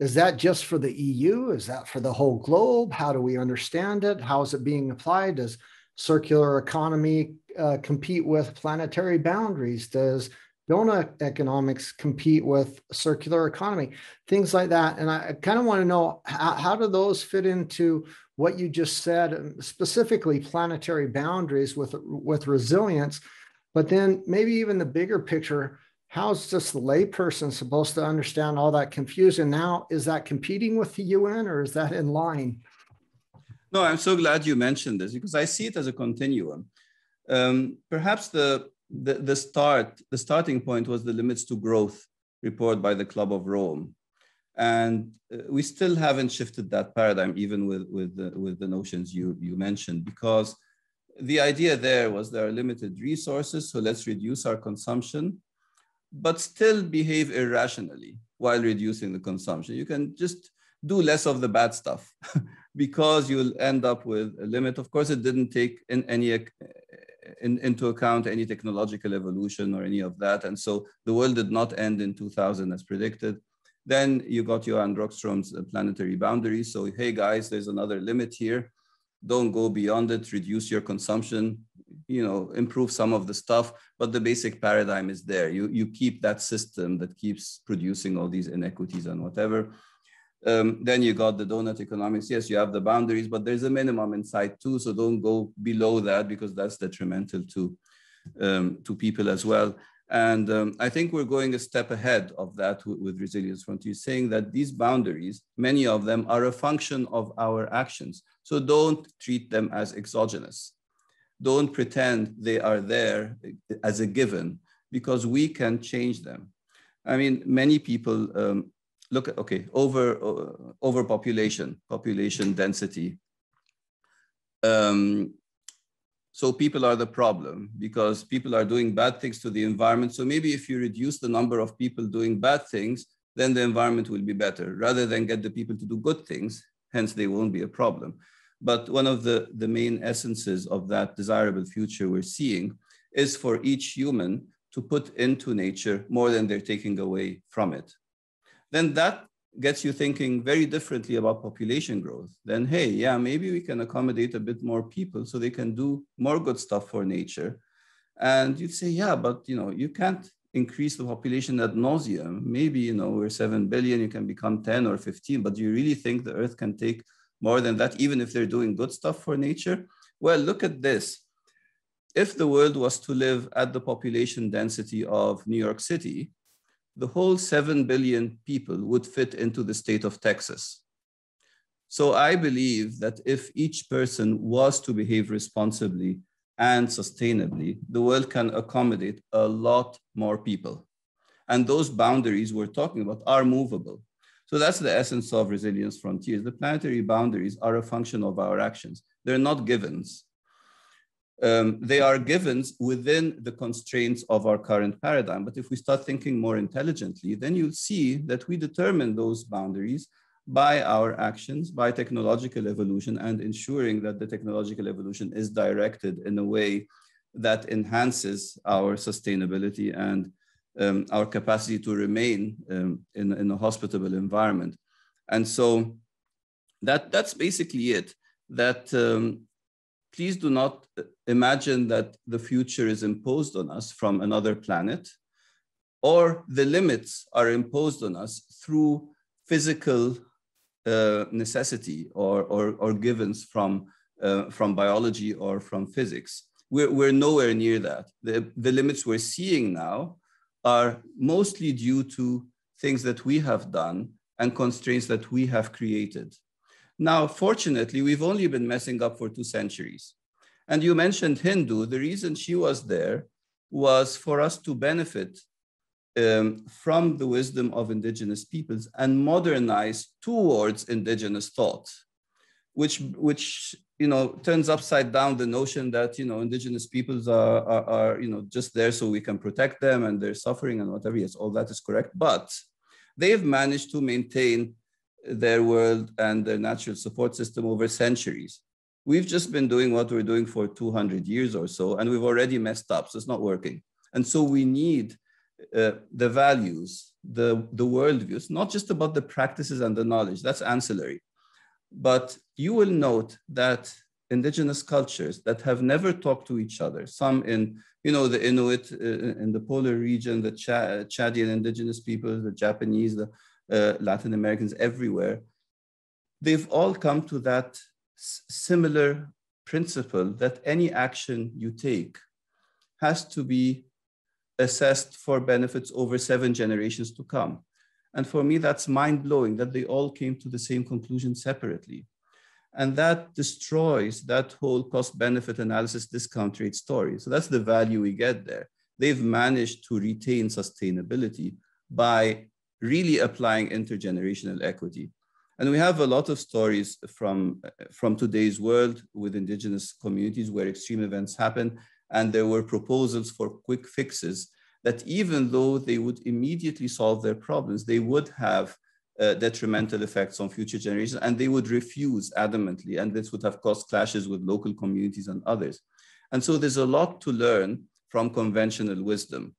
is that just for the EU? Is that for the whole globe? How do we understand it? How is it being applied? Does circular economy compete with planetary boundaries? Does donut economics compete with circular economy, things like that? And I kind of want to know, how do those fit into what you just said, specifically planetary boundaries with resilience, but then maybe even the bigger picture, how's just the layperson supposed to understand all that confusion now? Is that competing with the UN, or is that in line? No, I'm so glad you mentioned this, because I see it as a continuum. Perhaps the starting point was the Limits to Growth report by the Club of Rome. And we still haven't shifted that paradigm, even with the notions you mentioned, because the idea there was there are limited resources, so let's reduce our consumption, but still behave irrationally while reducing the consumption. You can just do less of the bad stuff because you'll end up with a limit. Of course, it didn't take into account any technological evolution or any of that. And so the world did not end in 2000 as predicted. Then you got Johan Rockström's planetary boundaries. So, hey guys, there's another limit here. Don't go beyond it, reduce your consumption, you know, improve some of the stuff, but the basic paradigm is there. You keep that system that keeps producing all these inequities and whatever. Then you got the donut economics. Yes, you have the boundaries, but there's a minimum inside too. So don't go below that, because that's detrimental to people as well. And I think we're going a step ahead of that with Resilience Frontiers, saying that these boundaries, many of them, are a function of our actions. So don't treat them as exogenous. Don't pretend they are there as a given, because we can change them. I mean, many people, look at, okay, overpopulation, population density. So people are the problem, because people are doing bad things to the environment. So maybe if you reduce the number of people doing bad things, then the environment will be better, rather than get the people to do good things, hence they won't be a problem. But one of the main essences of that desirable future we're seeing is for each human to put into nature more than they're taking away from it. Then that gets you thinking very differently about population growth. Then, hey, yeah, maybe we can accommodate a bit more people so they can do more good stuff for nature. And you'd say, yeah, but you know, you can't increase the population ad nauseum. Maybe, you know, we're 7 billion, you can become 10 or 15, but do you really think the earth can take more than that, even if they're doing good stuff for nature. Well, look at this. If the world was to live at the population density of New York City, the whole 7 billion people would fit into the state of Texas. So I believe that if each person was to behave responsibly and sustainably, the world can accommodate a lot more people. And those boundaries we're talking about are movable. So that's the essence of Resilience Frontiers. The planetary boundaries are a function of our actions. They're not givens. They are givens within the constraints of our current paradigm. But if we start thinking more intelligently, then you'll see that we determine those boundaries by our actions, by technological evolution, and ensuring that the technological evolution is directed in a way that enhances our sustainability and our capacity to remain in a hospitable environment. And so that's basically it. That please do not imagine that the future is imposed on us from another planet, or the limits are imposed on us through physical necessity or givens from biology or from physics. We're nowhere near that. The limits we're seeing now are mostly due to things that we have done and constraints that we have created. Now, fortunately, we've only been messing up for 2 centuries. And you mentioned Hindu. The reason she was there was for us to benefit from the wisdom of indigenous peoples and modernize towards indigenous thought, which turns upside down the notion that indigenous peoples are just there so we can protect them and their suffering and whatever. Yes, all that is correct, but they've managed to maintain their world and their natural support system over centuries. We've just been doing what we're doing for 200 years or so, and we've already messed up, so it's not working. And so we need the values, the worldviews, not just about the practices and the knowledge, that's ancillary. But you will note that indigenous cultures that have never talked to each other, some in, the Inuit in the polar region, the Chadian indigenous people, the Japanese, the Latin Americans, everywhere, they've all come to that similar principle that any action you take has to be assessed for benefits over 7 generations to come. And for me, that's mind-blowing that they all came to the same conclusion separately. And that destroys that whole cost-benefit analysis discount rate story. So that's the value we get there. They've managed to retain sustainability by really applying intergenerational equity. And we have a lot of stories from today's world with indigenous communities where extreme events happen. And there were proposals for quick fixes that even though they would immediately solve their problems, they would have detrimental effects on future generations, and they would refuse adamantly. And this would have caused clashes with local communities and others. And so there's a lot to learn from conventional wisdom.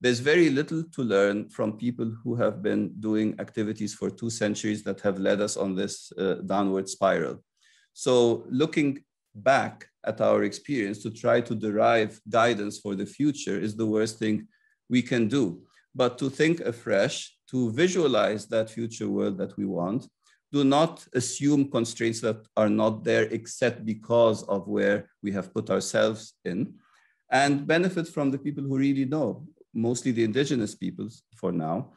There's very little to learn from people who have been doing activities for 2 centuries that have led us on this downward spiral. So looking back at our experience to try to derive guidance for the future is the worst thing we can do. But to think afresh, to visualize that future world that we want, do not assume constraints that are not there except because of where we have put ourselves in, and benefit from the people who really know, mostly the indigenous peoples for now,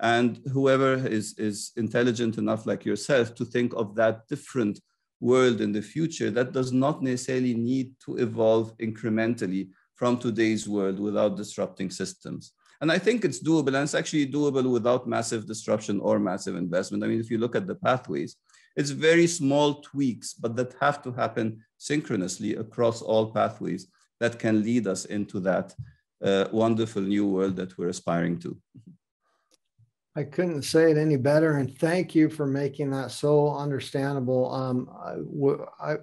and whoever is intelligent enough like yourself to think of that different world in the future that does not necessarily need to evolve incrementally from today's world without disrupting systems. And I think it's doable, and it's actually doable without massive disruption or massive investment. I mean, if you look at the pathways, it's very small tweaks, but that have to happen synchronously across all pathways that can lead us into that wonderful new world that we're aspiring to. I couldn't say it any better, and thank you for making that so understandable.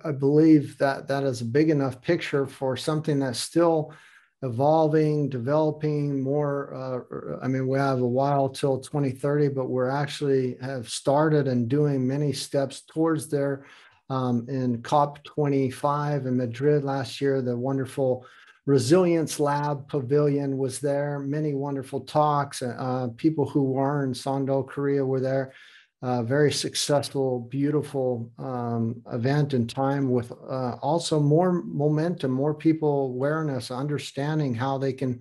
I believe that that is a big enough picture for something that's still evolving, developing more. I mean, we have a while till 2030, but we're actually have started and doing many steps towards there. In COP25 in Madrid last year, the wonderful Resilience Lab Pavilion was there, many wonderful talks. People who were in Songdo, Korea were there. very successful, beautiful event in time with also more momentum, more people awareness, understanding how they can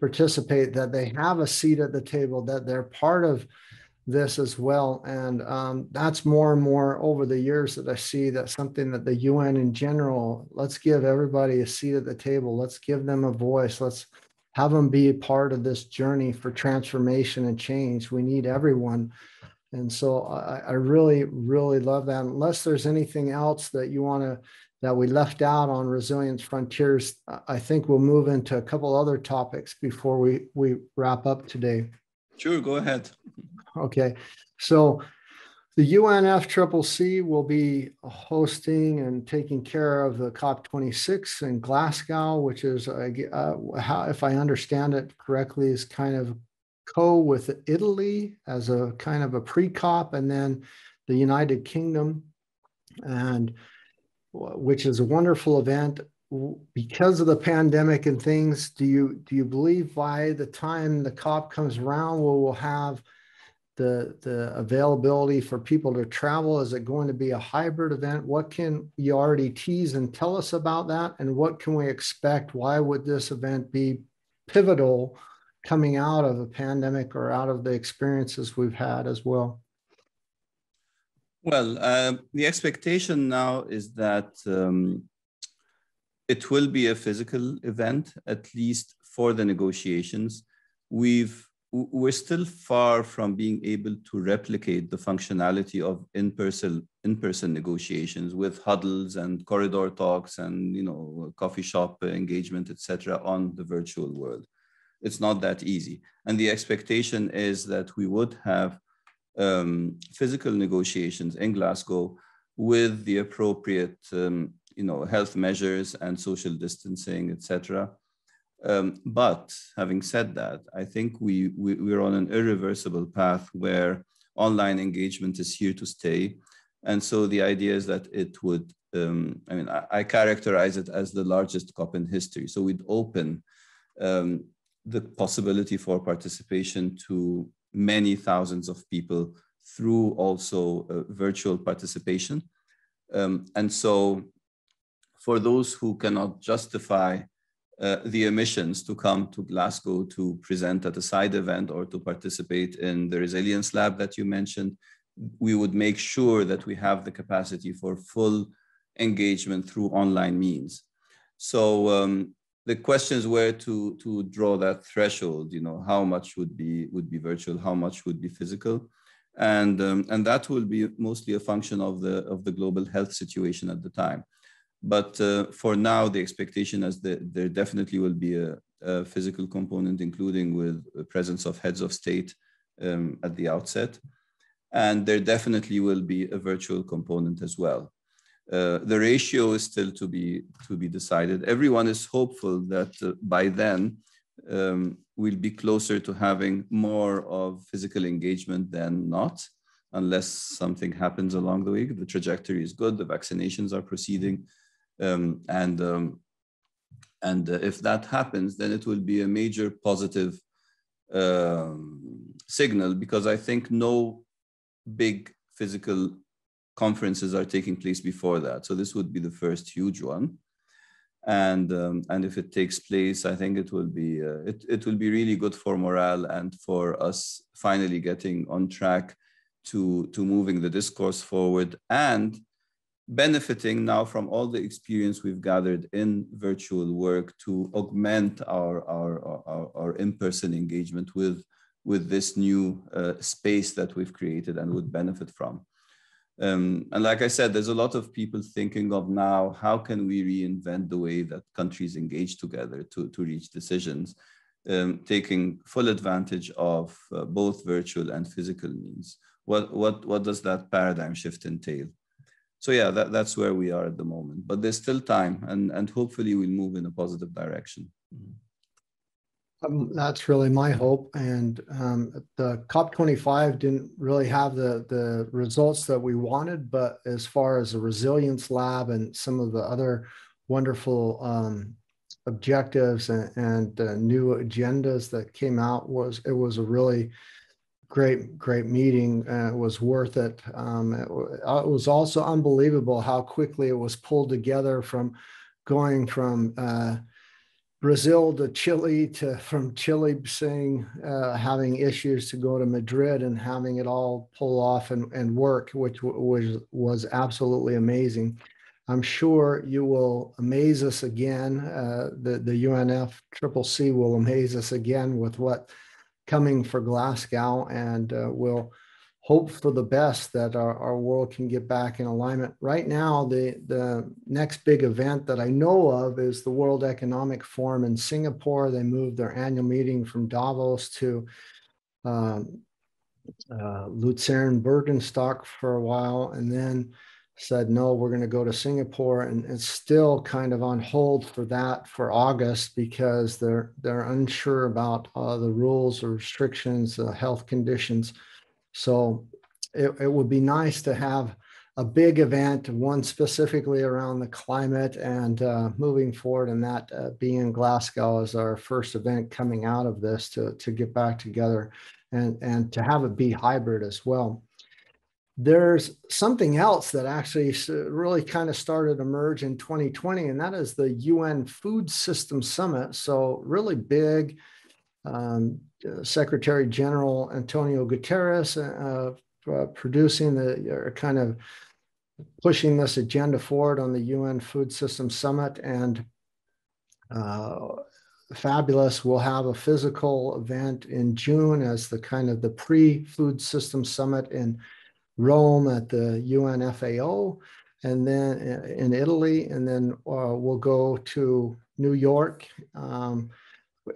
participate, that they have a seat at the table, that they're part of this as well. And that's more and more over the years that I see that something that the UN in general, let's give everybody a seat at the table, let's give them a voice, let's have them be a part of this journey for transformation and change. We need everyone. And so I really, really love that. Unless there's anything else that you want to, that we left out on Resilience Frontiers, I think we'll move into a couple other topics before we wrap up today. Sure, go ahead. Okay, so the UNFCCC will be hosting and taking care of the COP26 in Glasgow, which is, if I understand it correctly, is kind of co with Italy as a kind of a pre-COP, and then the United Kingdom, and which is a wonderful event. Because of the pandemic and things, do you believe by the time the COP comes around, we'll have the availability for people to travel? Is it going to be a hybrid event? What can you already tease and tell us about that? And what can we expect? Why would this event be pivotal coming out of a pandemic or out of the experiences we've had as well? Well, the expectation now is that it will be a physical event, at least for the negotiations. We're still far from being able to replicate the functionality of in-person negotiations with huddles and corridor talks and, you know, coffee shop engagement, etc., on the virtual world. It's not that easy. And the expectation is that we would have physical negotiations in Glasgow with the appropriate, you know, health measures and social distancing, etc. But having said that, I think we're on an irreversible path where online engagement is here to stay. And so the idea is that it would, I mean, I characterize it as the largest COP in history. So we'd open the possibility for participation to many thousands of people through also virtual participation. And so for those who cannot justify the emissions to come to Glasgow to present at a side event or to participate in the resilience lab that you mentioned, we would make sure that we have the capacity for full engagement through online means. So the question is where to draw that threshold, you know, how much would be virtual, how much would be physical. And that will be mostly a function of the global health situation at the time. But for now, the expectation is that there definitely will be a physical component, including with the presence of heads of state at the outset. And there definitely will be a virtual component as well. The ratio is still to be decided. Everyone is hopeful that by then we'll be closer to having more of physical engagement than not, unless something happens along the way. The trajectory is good, the vaccinations are proceeding. And if that happens, then it will be a major positive signal, because I think no big physical conferences are taking place before that. So this would be the first huge one. And if it takes place, I think it will be it will be really good for morale and for us finally getting on track to moving the discourse forward and benefiting now from all the experience we've gathered in virtual work to augment our in-person engagement with this new space that we've created and would benefit from. And like I said, there's a lot of people thinking of now, how can we reinvent the way that countries engage together to reach decisions, taking full advantage of both virtual and physical means. What does that paradigm shift entail? So yeah, that's where we are at the moment, but there's still time, and hopefully we'll move in a positive direction. That's really my hope. And the COP25 didn't really have the results that we wanted, but as far as the resilience lab and some of the other wonderful objectives and new agendas that came out, it was a really Great meeting. It was worth it. It was also unbelievable how quickly it was pulled together from going from Brazil to Chile, to from Chile seeing, having issues to go to Madrid and having it all pull off and work, which was absolutely amazing. I'm sure you will amaze us again. The UNFCCC will amaze us again with what coming for Glasgow, and we'll hope for the best that our world can get back in alignment. Right now, the next big event that I know of is the World Economic Forum in Singapore. They moved their annual meeting from Davos to Lucerne, Bergenstock for a while, and then said, no, we're going to go to Singapore, and it's still kind of on hold for that for August because they're unsure about the rules or restrictions, health conditions. So it would be nice to have a big event, one specifically around the climate and moving forward, and that being in Glasgow as our first event coming out of this to get back together and to have it be hybrid as well. There's something else that actually really kind of started to emerge in 2020, and that is the UN Food System Summit. So really big. Secretary General Antonio Guterres producing the kind of pushing this agenda forward on the UN Food System Summit, and fabulous. We'll have a physical event in June as the kind of the pre-Food System Summit in Rome at the UN FAO, and then in Italy, and then we'll go to New York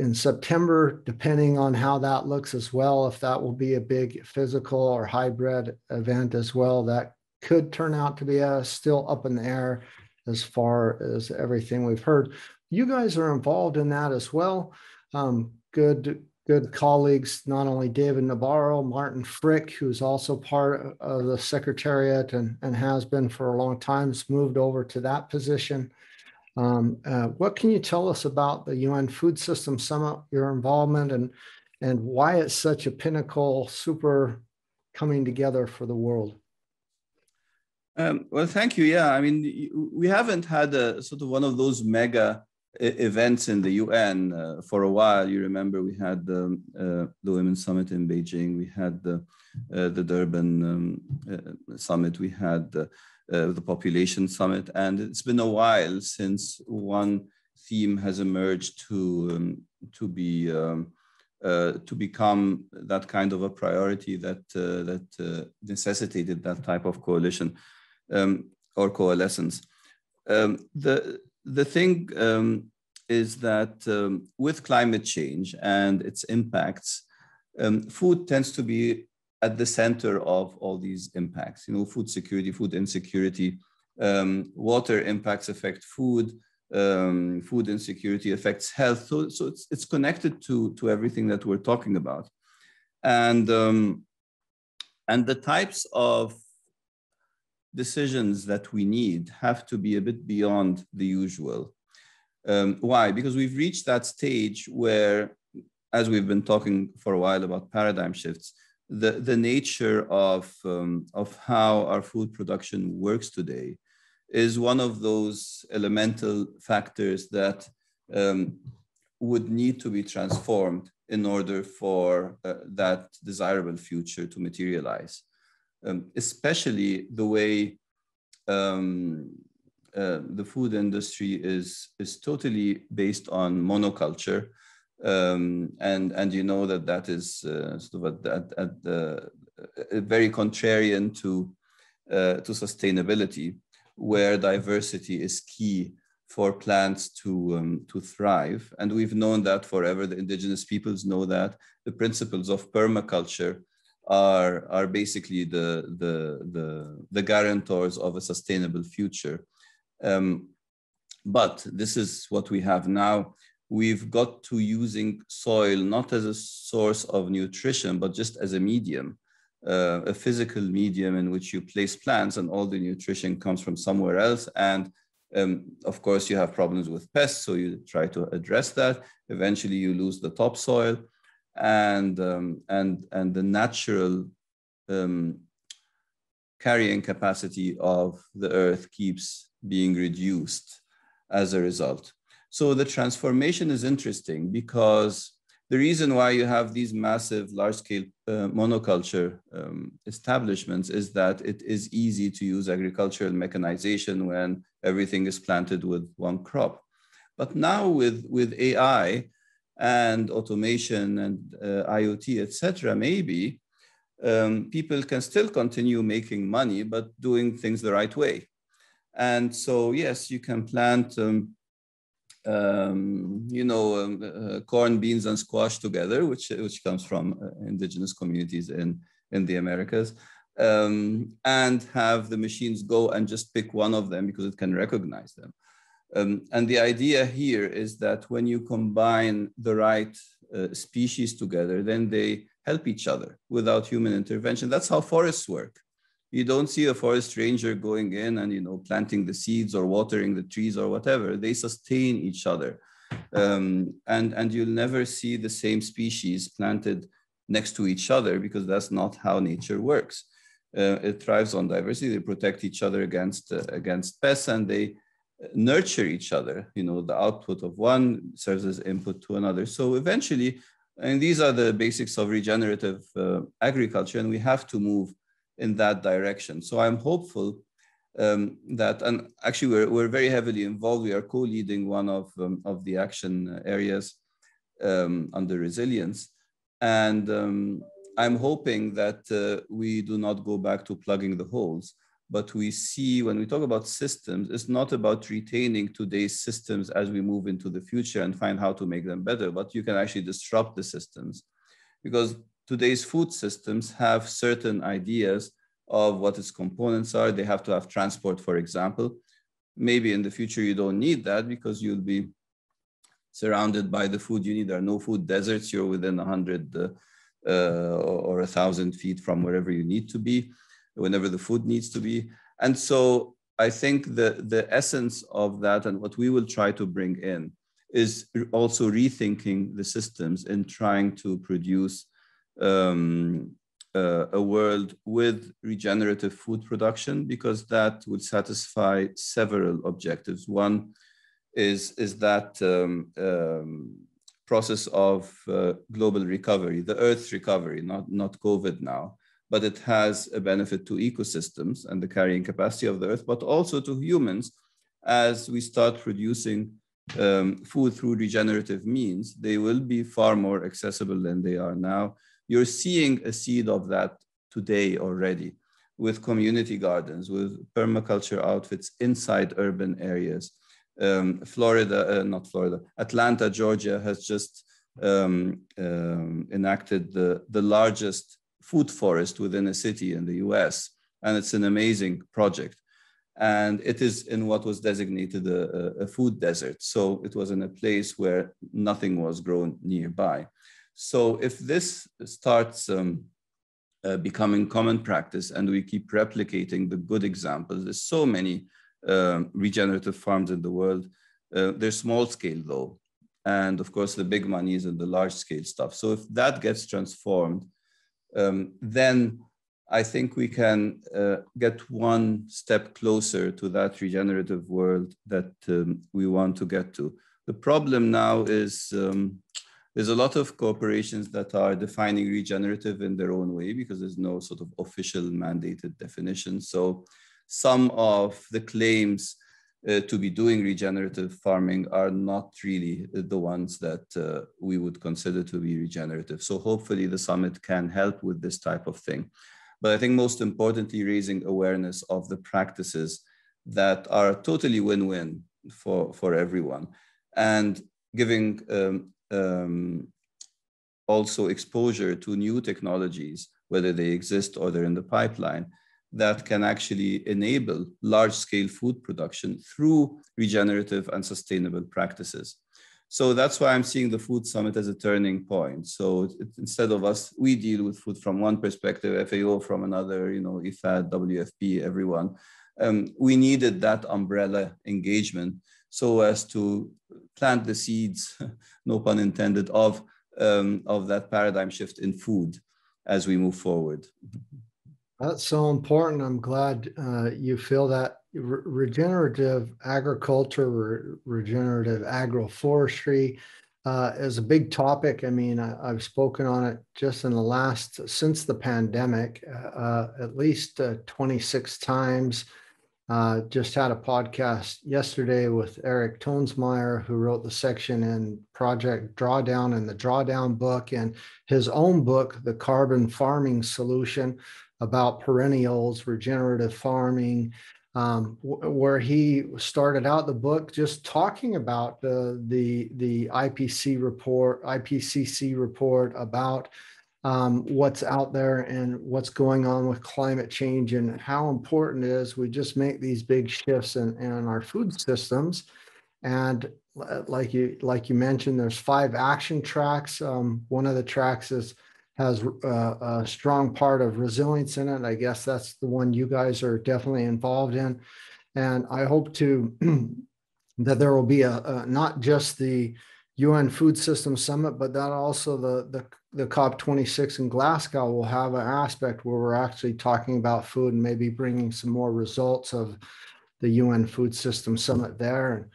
in September, depending on how that looks as well. If that will be a big physical or hybrid event as well, that could turn out to be still up in the air as far as everything we've heard. You guys are involved in that as well. Good colleagues, not only David Nabarro, Martin Frick, who's also part of the Secretariat and has been for a long time, has moved over to that position. What can you tell us about the UN Food System Summit, your involvement, and why it's such a pinnacle, super coming together for the world? Well, thank you. Yeah, I mean, we haven't had a sort of one of those mega events in the UN for a while. You remember we had the Women's Summit in Beijing, we had the Durban Summit, we had the Population Summit, and it's been a while since one theme has emerged to become that kind of a priority that necessitated that type of coalition or coalescence. The thing is that with climate change and its impacts, food tends to be at the center of all these impacts. You know, food security, food insecurity, water impacts affect food, food insecurity affects health. So it's connected to everything that we're talking about. And the types of decisions that we need have to be a bit beyond the usual. Why? Because we've reached that stage where, as we've been talking for a while about paradigm shifts, the nature of how our food production works today is one of those elemental factors that would need to be transformed in order for that desirable future to materialize. Especially the way the food industry is totally based on monoculture, and you know that is sort of very contrarian to sustainability, where diversity is key for plants to thrive, and we've known that forever. The indigenous peoples know that. The principles of permaculture are basically the guarantors of a sustainable future. But this is what we have now. We've got to using soil not as a source of nutrition, but just as a medium, a physical medium in which you place plants, and all the nutrition comes from somewhere else. And of course, you have problems with pests, so you try to address that. Eventually, you lose the topsoil. and the natural carrying capacity of the earth keeps being reduced as a result. So the transformation is interesting because the reason why you have these massive large-scale monoculture establishments is that it is easy to use agricultural mechanization when everything is planted with one crop. But now with AI and automation and IoT, etc., maybe people can still continue making money, but doing things the right way. And so, yes, you can plant corn, beans, and squash together, which comes from indigenous communities in the Americas, and have the machines go and just pick one of them because it can recognize them. And the idea here is that when you combine the right species together, then they help each other without human intervention. That's how forests work. You don't see a forest ranger going in and, you know, planting the seeds or watering the trees or whatever. They sustain each other. And you'll never see the same species planted next to each other because that's not how nature works. It thrives on diversity. They protect each other against pests, and they nurture each other. You know, the output of one serves as input to another. So eventually, and these are the basics of regenerative agriculture, and we have to move in that direction. So I'm hopeful that, and actually we're very heavily involved. We are co-leading one of the action areas under resilience. And I'm hoping that we do not go back to plugging the holes, but we see when we talk about systems, it's not about retaining today's systems as we move into the future and find how to make them better, but you can actually disrupt the systems, because today's food systems have certain ideas of what its components are. They have to have transport, for example. Maybe in the future, you don't need that because you'll be surrounded by the food you need. There are no food deserts. You're within 100 or 1,000 feet from wherever you need to be, whenever the food needs to be. And so I think the essence of that and what we will try to bring in is also rethinking the systems and trying to produce a world with regenerative food production, because that would satisfy several objectives. One is that process of global recovery, the Earth's recovery, not COVID now, but it has a benefit to ecosystems and the carrying capacity of the Earth, but also to humans. As we start producing food through regenerative means, they will be far more accessible than they are now. You're seeing a seed of that today already with community gardens, with permaculture outfits inside urban areas. Atlanta, Georgia has just enacted the largest food forest within a city in the US. And it's an amazing project. And it is in what was designated a food desert. So it was in a place where nothing was grown nearby. So if this starts becoming common practice and we keep replicating the good examples, there's so many regenerative farms in the world. They're small scale though. And of course the big money is in the large scale stuff. So if that gets transformed, then I think we can get one step closer to that regenerative world that we want to get to. The problem now is there's a lot of corporations that are defining regenerative in their own way because there's no sort of official mandated definition. So some of the claims to be doing regenerative farming are not really the ones that we would consider to be regenerative. So hopefully the summit can help with this type of thing. But I think most importantly, raising awareness of the practices that are totally win-win for everyone, and giving also exposure to new technologies, whether they exist or they're in the pipeline, that can actually enable large-scale food production through regenerative and sustainable practices. So that's why I'm seeing the Food Summit as a turning point. So instead of us, we deal with food from one perspective, FAO from another, you know, IFAD, WFP, everyone. We needed that umbrella engagement so as to plant the seeds, no pun intended, of of that paradigm shift in food as we move forward. That's so important. I'm glad you feel that. Regenerative agriculture, regenerative agroforestry is a big topic. I mean, I've spoken on it just in the last, since the pandemic, at least 26 times. Just had a podcast yesterday with Eric Tonesmeyer, who wrote the section in Project Drawdown and the Drawdown book and his own book, The Carbon Farming Solution, about perennials, regenerative farming, where he started out the book just talking about the IPCC report about what's out there and what's going on with climate change and how important it is we just make these big shifts in our food systems. And like you mentioned, there's 5 action tracks. One of the tracks has a strong part of resilience in it. I guess that's the one you guys are definitely involved in. And I hope that there will be a not just the UN Food System Summit, but that also the COP26 in Glasgow will have an aspect where we're actually talking about food and maybe bringing some more results of the UN Food System Summit there.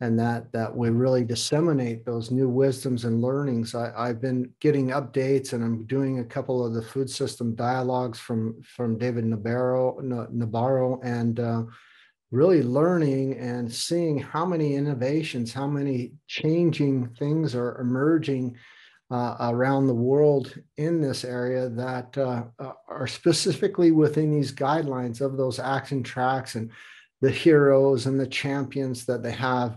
And that we really disseminate those new wisdoms and learnings. I've been getting updates, and I'm doing a couple of the food system dialogues from David Nabarro, and really learning and seeing how many innovations, how many changing things are emerging around the world in this area that are specifically within these guidelines of those action tracks and the heroes and the champions that they have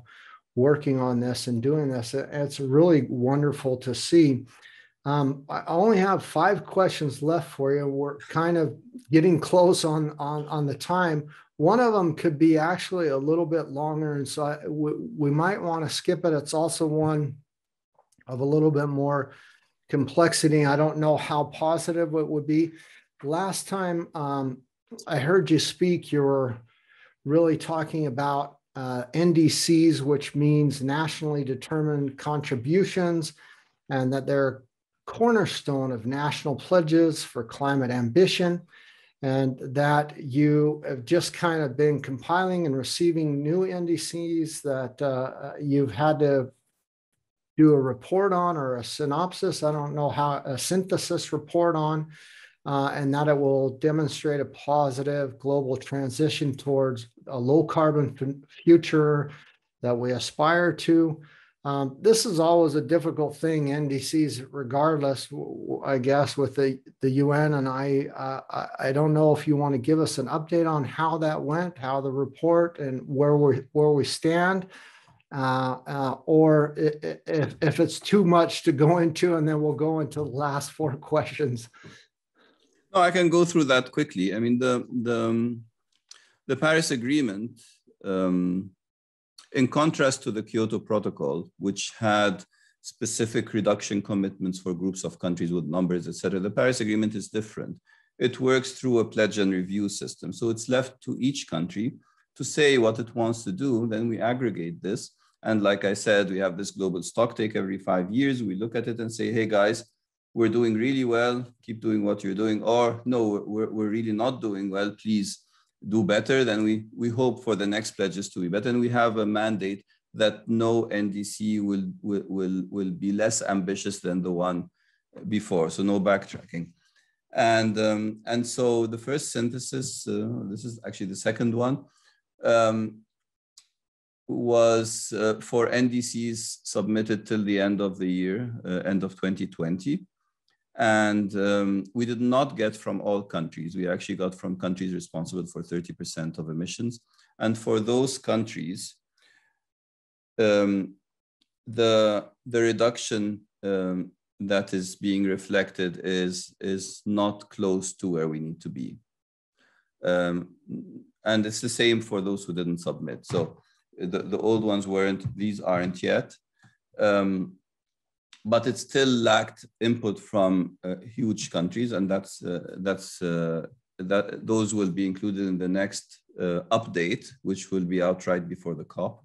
working on this and doing this. It's really wonderful to see. I only have 5 questions left for you. We're kind of getting close on the time. One of them could be actually a little bit longer, and so we might want to skip it. It's also one of a little bit more complexity. I don't know how positive it would be. Last time I heard you speak, you were really talking about NDCs, which means nationally determined contributions, and that they're cornerstone of national pledges for climate ambition, and that you have just kind of been compiling and receiving new NDCs that you've had to do a report on, or a synopsis, I don't know how, a synthesis report on, and that it will demonstrate a positive global transition towards a low carbon future that we aspire to. This is always a difficult thing, NDCs, regardless, I guess, with the UN. And I don't know if you want to give us an update on how that went, how the report, and where we stand, or if it's too much to go into, and then we'll go into the last 4 questions. No, I can go through that quickly. I mean, the Paris Agreement, in contrast to the Kyoto Protocol, which had specific reduction commitments for groups of countries with numbers, et cetera, the Paris Agreement is different. It works through a pledge and review system. So it's left to each country to say what it wants to do. Then we aggregate this. And like I said, we have this global stock take every 5 years. We look at it and say, hey, guys, we're doing really well, keep doing what you're doing, or no, we're really not doing well, please do better. Then we hope for the next pledges to be better. And we have a mandate that no NDC will be less ambitious than the one before, so no backtracking. And so the first synthesis, this is actually the second one, was for NDCs submitted till the end of the year, end of 2020. And we did not get from all countries. We actually got from countries responsible for 30% of emissions. And for those countries, the reduction that is being reflected is not close to where we need to be. And it's the same for those who didn't submit. So the old ones weren't, these aren't yet. But it still lacked input from huge countries, and that those will be included in the next update, which will be out right before the COP.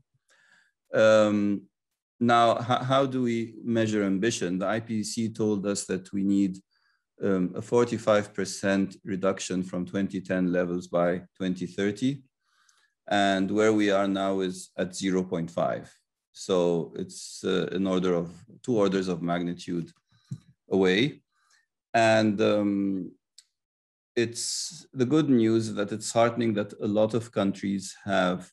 Now, how do we measure ambition? The IPCC told us that we need a 45% reduction from 2010 levels by 2030. And where we are now is at 0.5. So it's an order of two orders of magnitude away. And it's the good news that it's heartening that a lot of countries have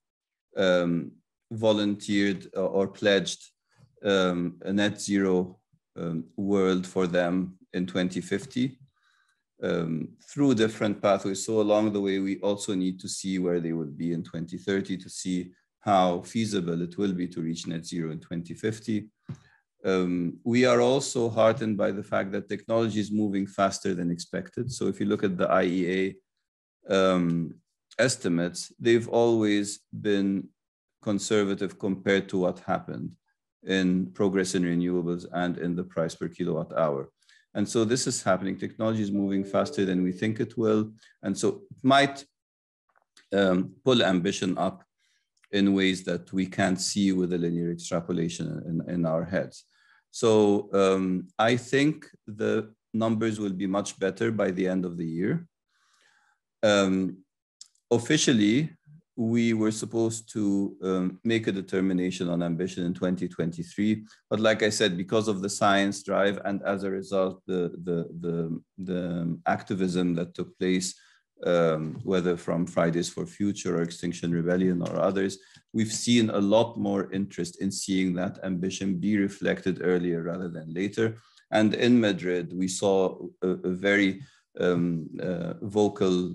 volunteered or pledged a net zero world for them in 2050 through different pathways. So along the way, we also need to see where they would be in 2030 to see how feasible it will be to reach net zero in 2050. We are also heartened by the fact that technology is moving faster than expected. So if you look at the IEA estimates, they've always been conservative compared to what happened in progress in renewables and in the price per kilowatt hour. And so this is happening. Technology is moving faster than we think it will. And so it might pull ambition up in ways that we can't see with a linear extrapolation in our heads. So I think the numbers will be much better by the end of the year. Officially, we were supposed to make a determination on ambition in 2023. But like I said, because of the science drive and as a result, the activism that took place, whether from Fridays for Future or Extinction Rebellion or others, we've seen a lot more interest in seeing that ambition be reflected earlier rather than later. And in Madrid, we saw a very vocal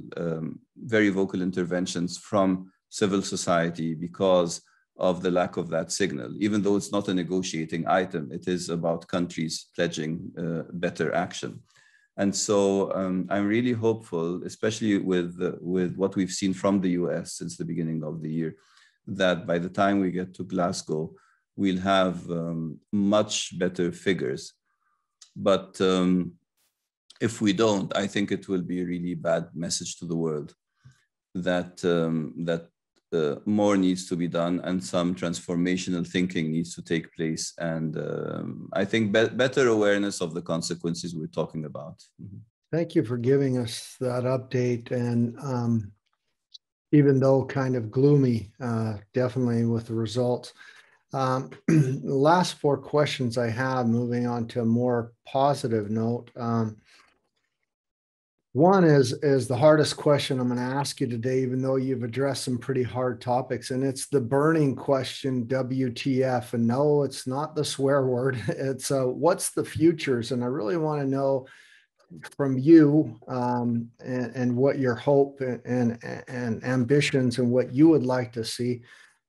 interventions from civil society because of the lack of that signal. Even though it's not a negotiating item, it is about countries pledging better action. And so I'm really hopeful, especially with what we've seen from the US since the beginning of the year, that by the time we get to Glasgow, we'll have much better figures. But if we don't, I think it will be a really bad message to the world that, more needs to be done and some transformational thinking needs to take place. And I think better awareness of the consequences we're talking about. Thank you for giving us that update. And even though kind of gloomy, definitely with the results. The last four questions I have, moving on to a more positive note. One is the hardest question I'm going to ask you today, even though you've addressed some pretty hard topics, and it's the burning question, WTF. And no, it's not the swear word. It's what's the futures? And I really want to know from you and what your hope and ambitions and what you would like to see.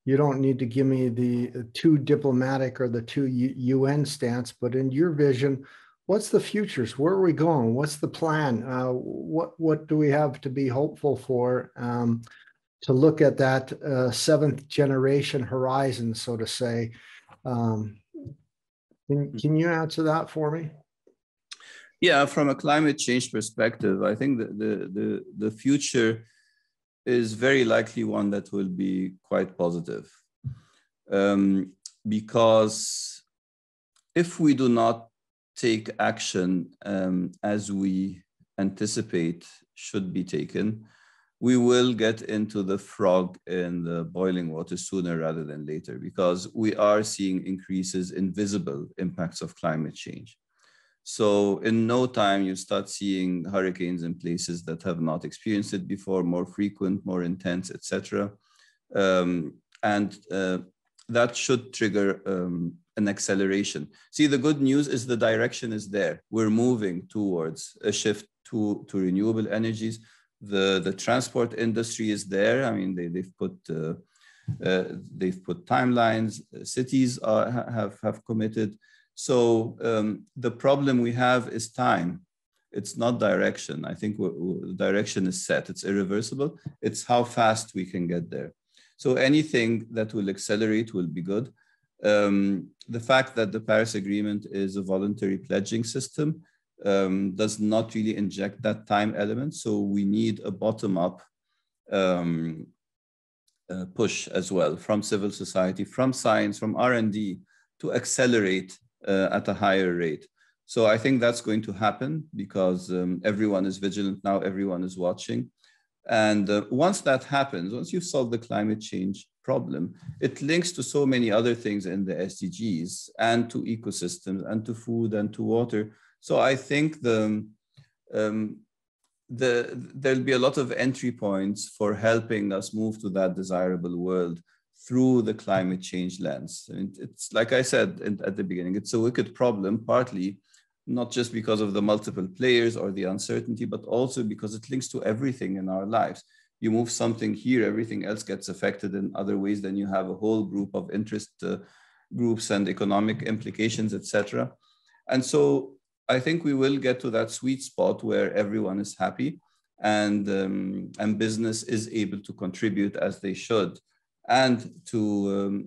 You don't need to give me the too diplomatic or the too UN stance, but in your vision, what's the futures? Where are we going? What's the plan? What do we have to be hopeful for to look at that seventh generation horizon, so to say? Can you answer that for me? Yeah, from a climate change perspective, I think the future is very likely one that will be quite positive. Because if we do not take action as we anticipate should be taken, we will get into the frog in the boiling water sooner rather than later, because we are seeing increases in visible impacts of climate change. So in no time, you start seeing hurricanes in places that have not experienced it before, more frequent, more intense, etc. That should trigger an acceleration. See, the good news is the direction is there. We're moving towards a shift to renewable energies. The transport industry is there. I mean, they've put timelines. Cities have committed. So the problem we have is time. It's not direction. I think direction is set. It's irreversible. It's how fast we can get there. So anything that will accelerate will be good. The fact that the Paris Agreement is a voluntary pledging system does not really inject that time element. So we need a bottom-up push as well from civil society, from science, from R&D, to accelerate at a higher rate. So I think that's going to happen because everyone is vigilant now, everyone is watching. And once that happens, once you've solved the climate change problem, it links to so many other things in the SDGs and to ecosystems and to food and to water. So I think there'll be a lot of entry points for helping us move to that desirable world through the climate change lens. I mean, it's like I said at the beginning, it's a wicked problem, partly not just because of the multiple players or the uncertainty, but also because it links to everything in our lives. You move something here, everything else gets affected in other ways. Then you have a whole group of interest groups and economic implications, etc. And so I think we will get to that sweet spot where everyone is happy and business is able to contribute as they should, and to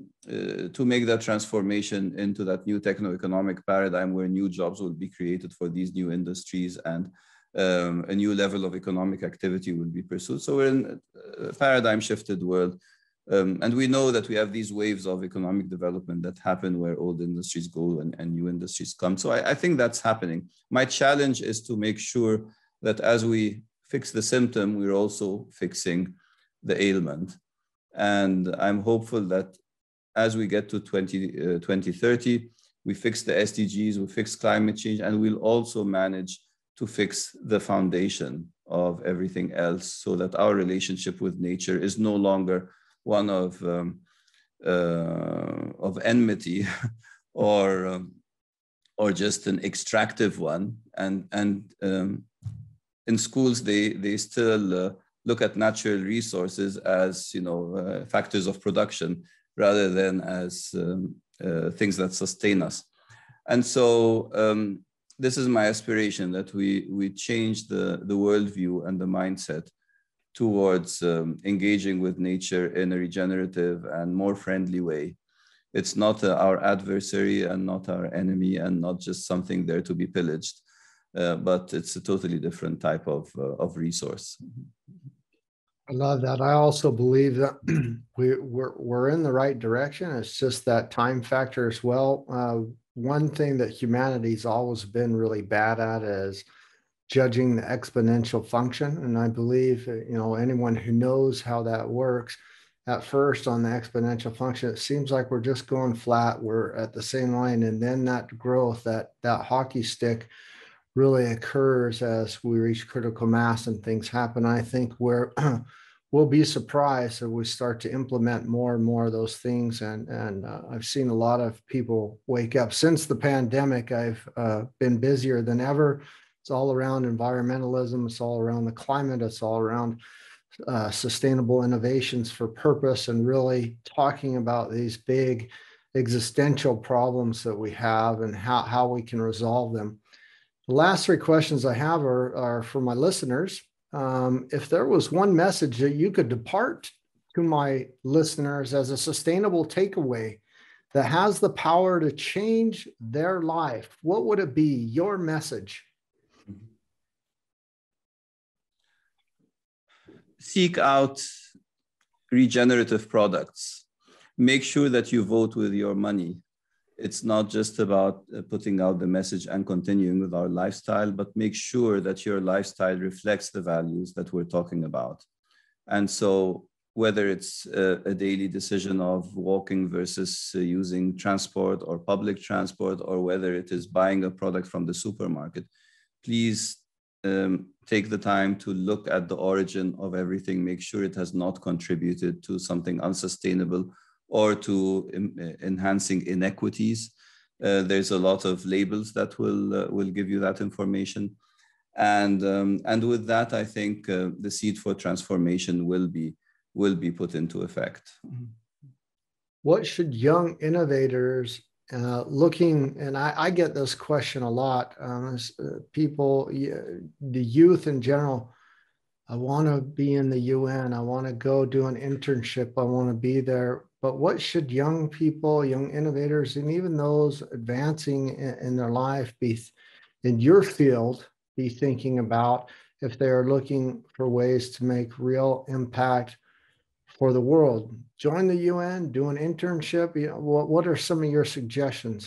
make that transformation into that new techno-economic paradigm where new jobs will be created for these new industries and a new level of economic activity will be pursued. So we're in a paradigm-shifted world. And we know that we have these waves of economic development that happen where old industries go and new industries come. So I think that's happening. My challenge is to make sure that as we fix the symptom, we're also fixing the ailment. And I'm hopeful that as we get to 2030, we fix the SDGs, we fix climate change, and we'll also manage to fix the foundation of everything else so that our relationship with nature is no longer one of enmity or just an extractive one. And in schools, they still look at natural resources as, you know, factors of production rather than as things that sustain us. And so this is my aspiration, that we change the worldview and the mindset towards engaging with nature in a regenerative and more friendly way. It's not our adversary and not our enemy and not just something there to be pillaged, but it's a totally different type of resource. I love that. I also believe that we're in the right direction. It's just that time factor as well. One thing that humanity's always been really bad at is judging the exponential function. And I believe, you know, anyone who knows how that works, at first on the exponential function, it seems like we're just going flat. We're at the same line. And then that growth, that hockey stick really occurs as we reach critical mass and things happen. I think we'll be surprised if we start to implement more and more of those things. And I've seen a lot of people wake up. Since the pandemic, I've been busier than ever. It's all around environmentalism. It's all around the climate. It's all around sustainable innovations for purpose, and really talking about these big existential problems that we have and how we can resolve them. The last three questions I have are for my listeners. If there was one message that you could depart to my listeners as a sustainable takeaway that has the power to change their life, what would it be? Your message? Seek out regenerative products. Make sure that you vote with your money. It's not just about putting out the message and continuing with our lifestyle, but make sure that your lifestyle reflects the values that we're talking about. And so whether it's a daily decision of walking versus using transport or public transport, or whether it is buying a product from the supermarket, please take the time to look at the origin of everything. Make sure it has not contributed to something unsustainable or to enhancing inequities. There's a lot of labels that will give you that information. And with that, I think the seed for transformation will be put into effect. What should young innovators looking, and I get this question a lot, people, the youth in general, I want to be in the UN, I want to go do an internship, I want to be there. But what should young people, young innovators, and even those advancing in their life in your field be thinking about if they're looking for ways to make real impact for the world? Join the UN, do an internship? You know, what are some of your suggestions?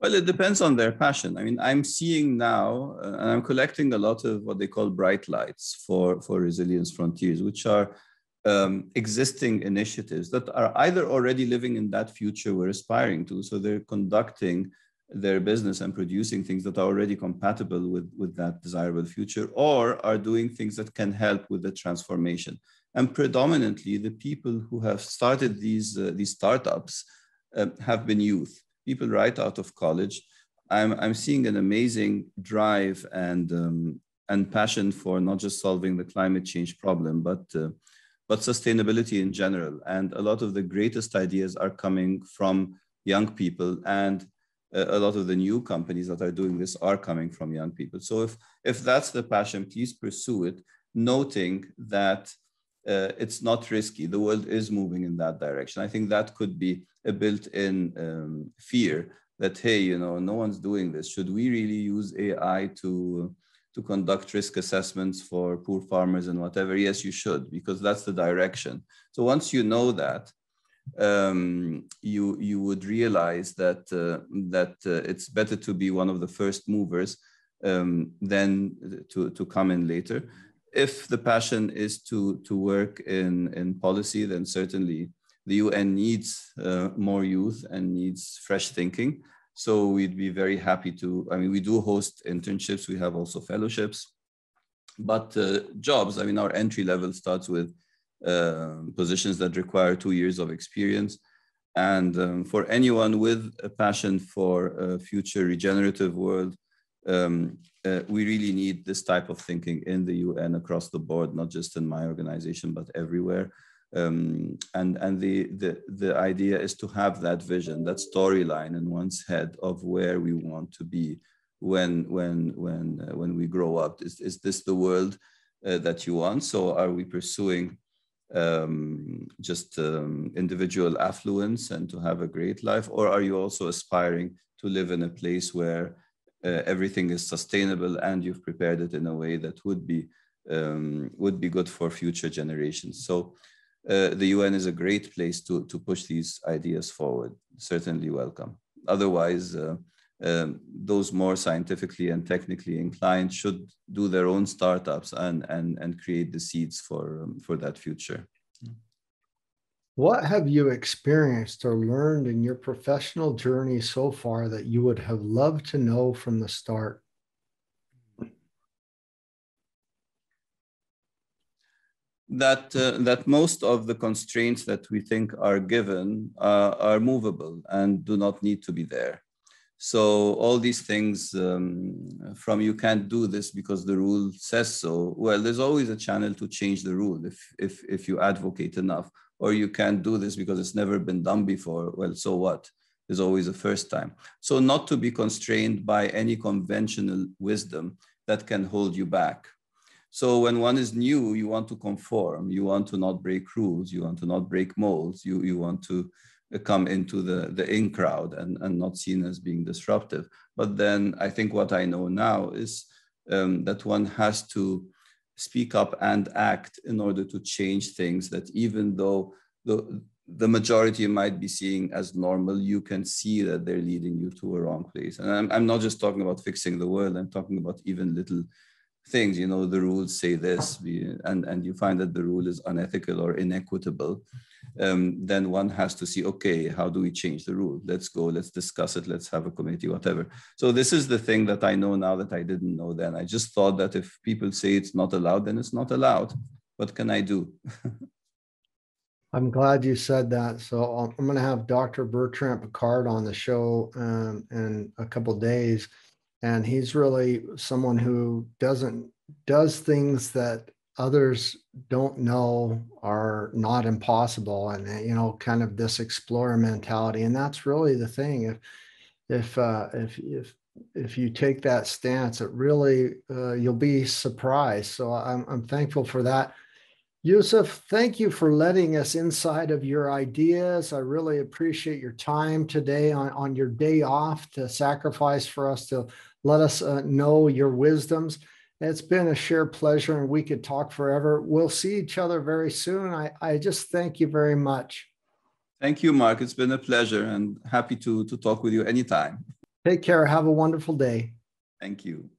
Well, it depends on their passion. I mean, I'm seeing now, and I'm collecting a lot of what they call bright lights for Resilience Frontiers, which are existing initiatives that are either already living in that future we're aspiring to. So they're conducting their business and producing things that are already compatible with that desirable future, or are doing things that can help with the transformation. And predominantly, the people who have started these startups have been youth. People right out of college. I'm seeing an amazing drive and passion for not just solving the climate change problem, but sustainability in general. And a lot of the greatest ideas are coming from young people, and a lot of the new companies that are doing this are coming from young people. So if that's the passion, please pursue it, noting that it's not risky. The world is moving in that direction. I think that could be a built-in fear that, hey, you know, no one's doing this. Should we really use AI to conduct risk assessments for poor farmers and whatever? Yes, you should, because that's the direction. So once you know that, you would realize that it's better to be one of the first movers than to come in later. If the passion is to work in policy, then certainly the UN needs more youth and needs fresh thinking. So we'd be very happy to, I mean, we do host internships. We have also fellowships, but jobs, I mean, our entry level starts with positions that require 2 years of experience. And for anyone with a passion for a future regenerative world, we really need this type of thinking in the UN across the board, not just in my organization, but everywhere. And the idea is to have that vision, that storyline in one's head of where we want to be when we grow up. Is this the world that you want? So are we pursuing just individual affluence and to have a great life? Or are you also aspiring to live in a place where everything is sustainable and you've prepared it in a way that would be good for future generations? So the UN is a great place to push these ideas forward. Certainly welcome. Otherwise, those more scientifically and technically inclined should do their own startups and create the seeds for that future. What have you experienced or learned in your professional journey so far that you would have loved to know from the start? That most of the constraints that we think are given are movable and do not need to be there. So all these things from you can't do this because the rule says so. Well, there's always a channel to change the rule if you advocate enough. Or you can't do this because it's never been done before. Well, so what? There's always a first time. So not to be constrained by any conventional wisdom that can hold you back. So when one is new, you want to conform, you want to not break rules, you want to not break molds, you want to come into the in crowd and not seen as being disruptive. But then I think what I know now is that one has to speak up and act in order to change things that even though the majority might be seeing as normal, you can see that they're leading you to a wrong place. And I'm not just talking about fixing the world, I'm talking about even little things, you know, the rules say this, and you find that the rule is unethical or inequitable, then one has to see, okay, how do we change the rule? Let's go, let's discuss it, let's have a committee, whatever. So this is the thing that I know now that I didn't know then. I just thought that if people say it's not allowed, then it's not allowed. What can I do? I'm glad you said that. So I'm going to have Dr. Bertrand Piccard on the show in a couple of days. And he's really someone who does things that others don't know are not impossible, and, you know, kind of this explorer mentality. And that's really the thing. If you take that stance, it really you'll be surprised. So I'm thankful for that. Youssef, thank you for letting us inside of your ideas. I really appreciate your time today on your day off to sacrifice for us to let us know your wisdoms. It's been a sheer pleasure, and we could talk forever. We'll see each other very soon. I just thank you very much. Thank you, Mark. It's been a pleasure, and happy to talk with you anytime. Take care. Have a wonderful day. Thank you.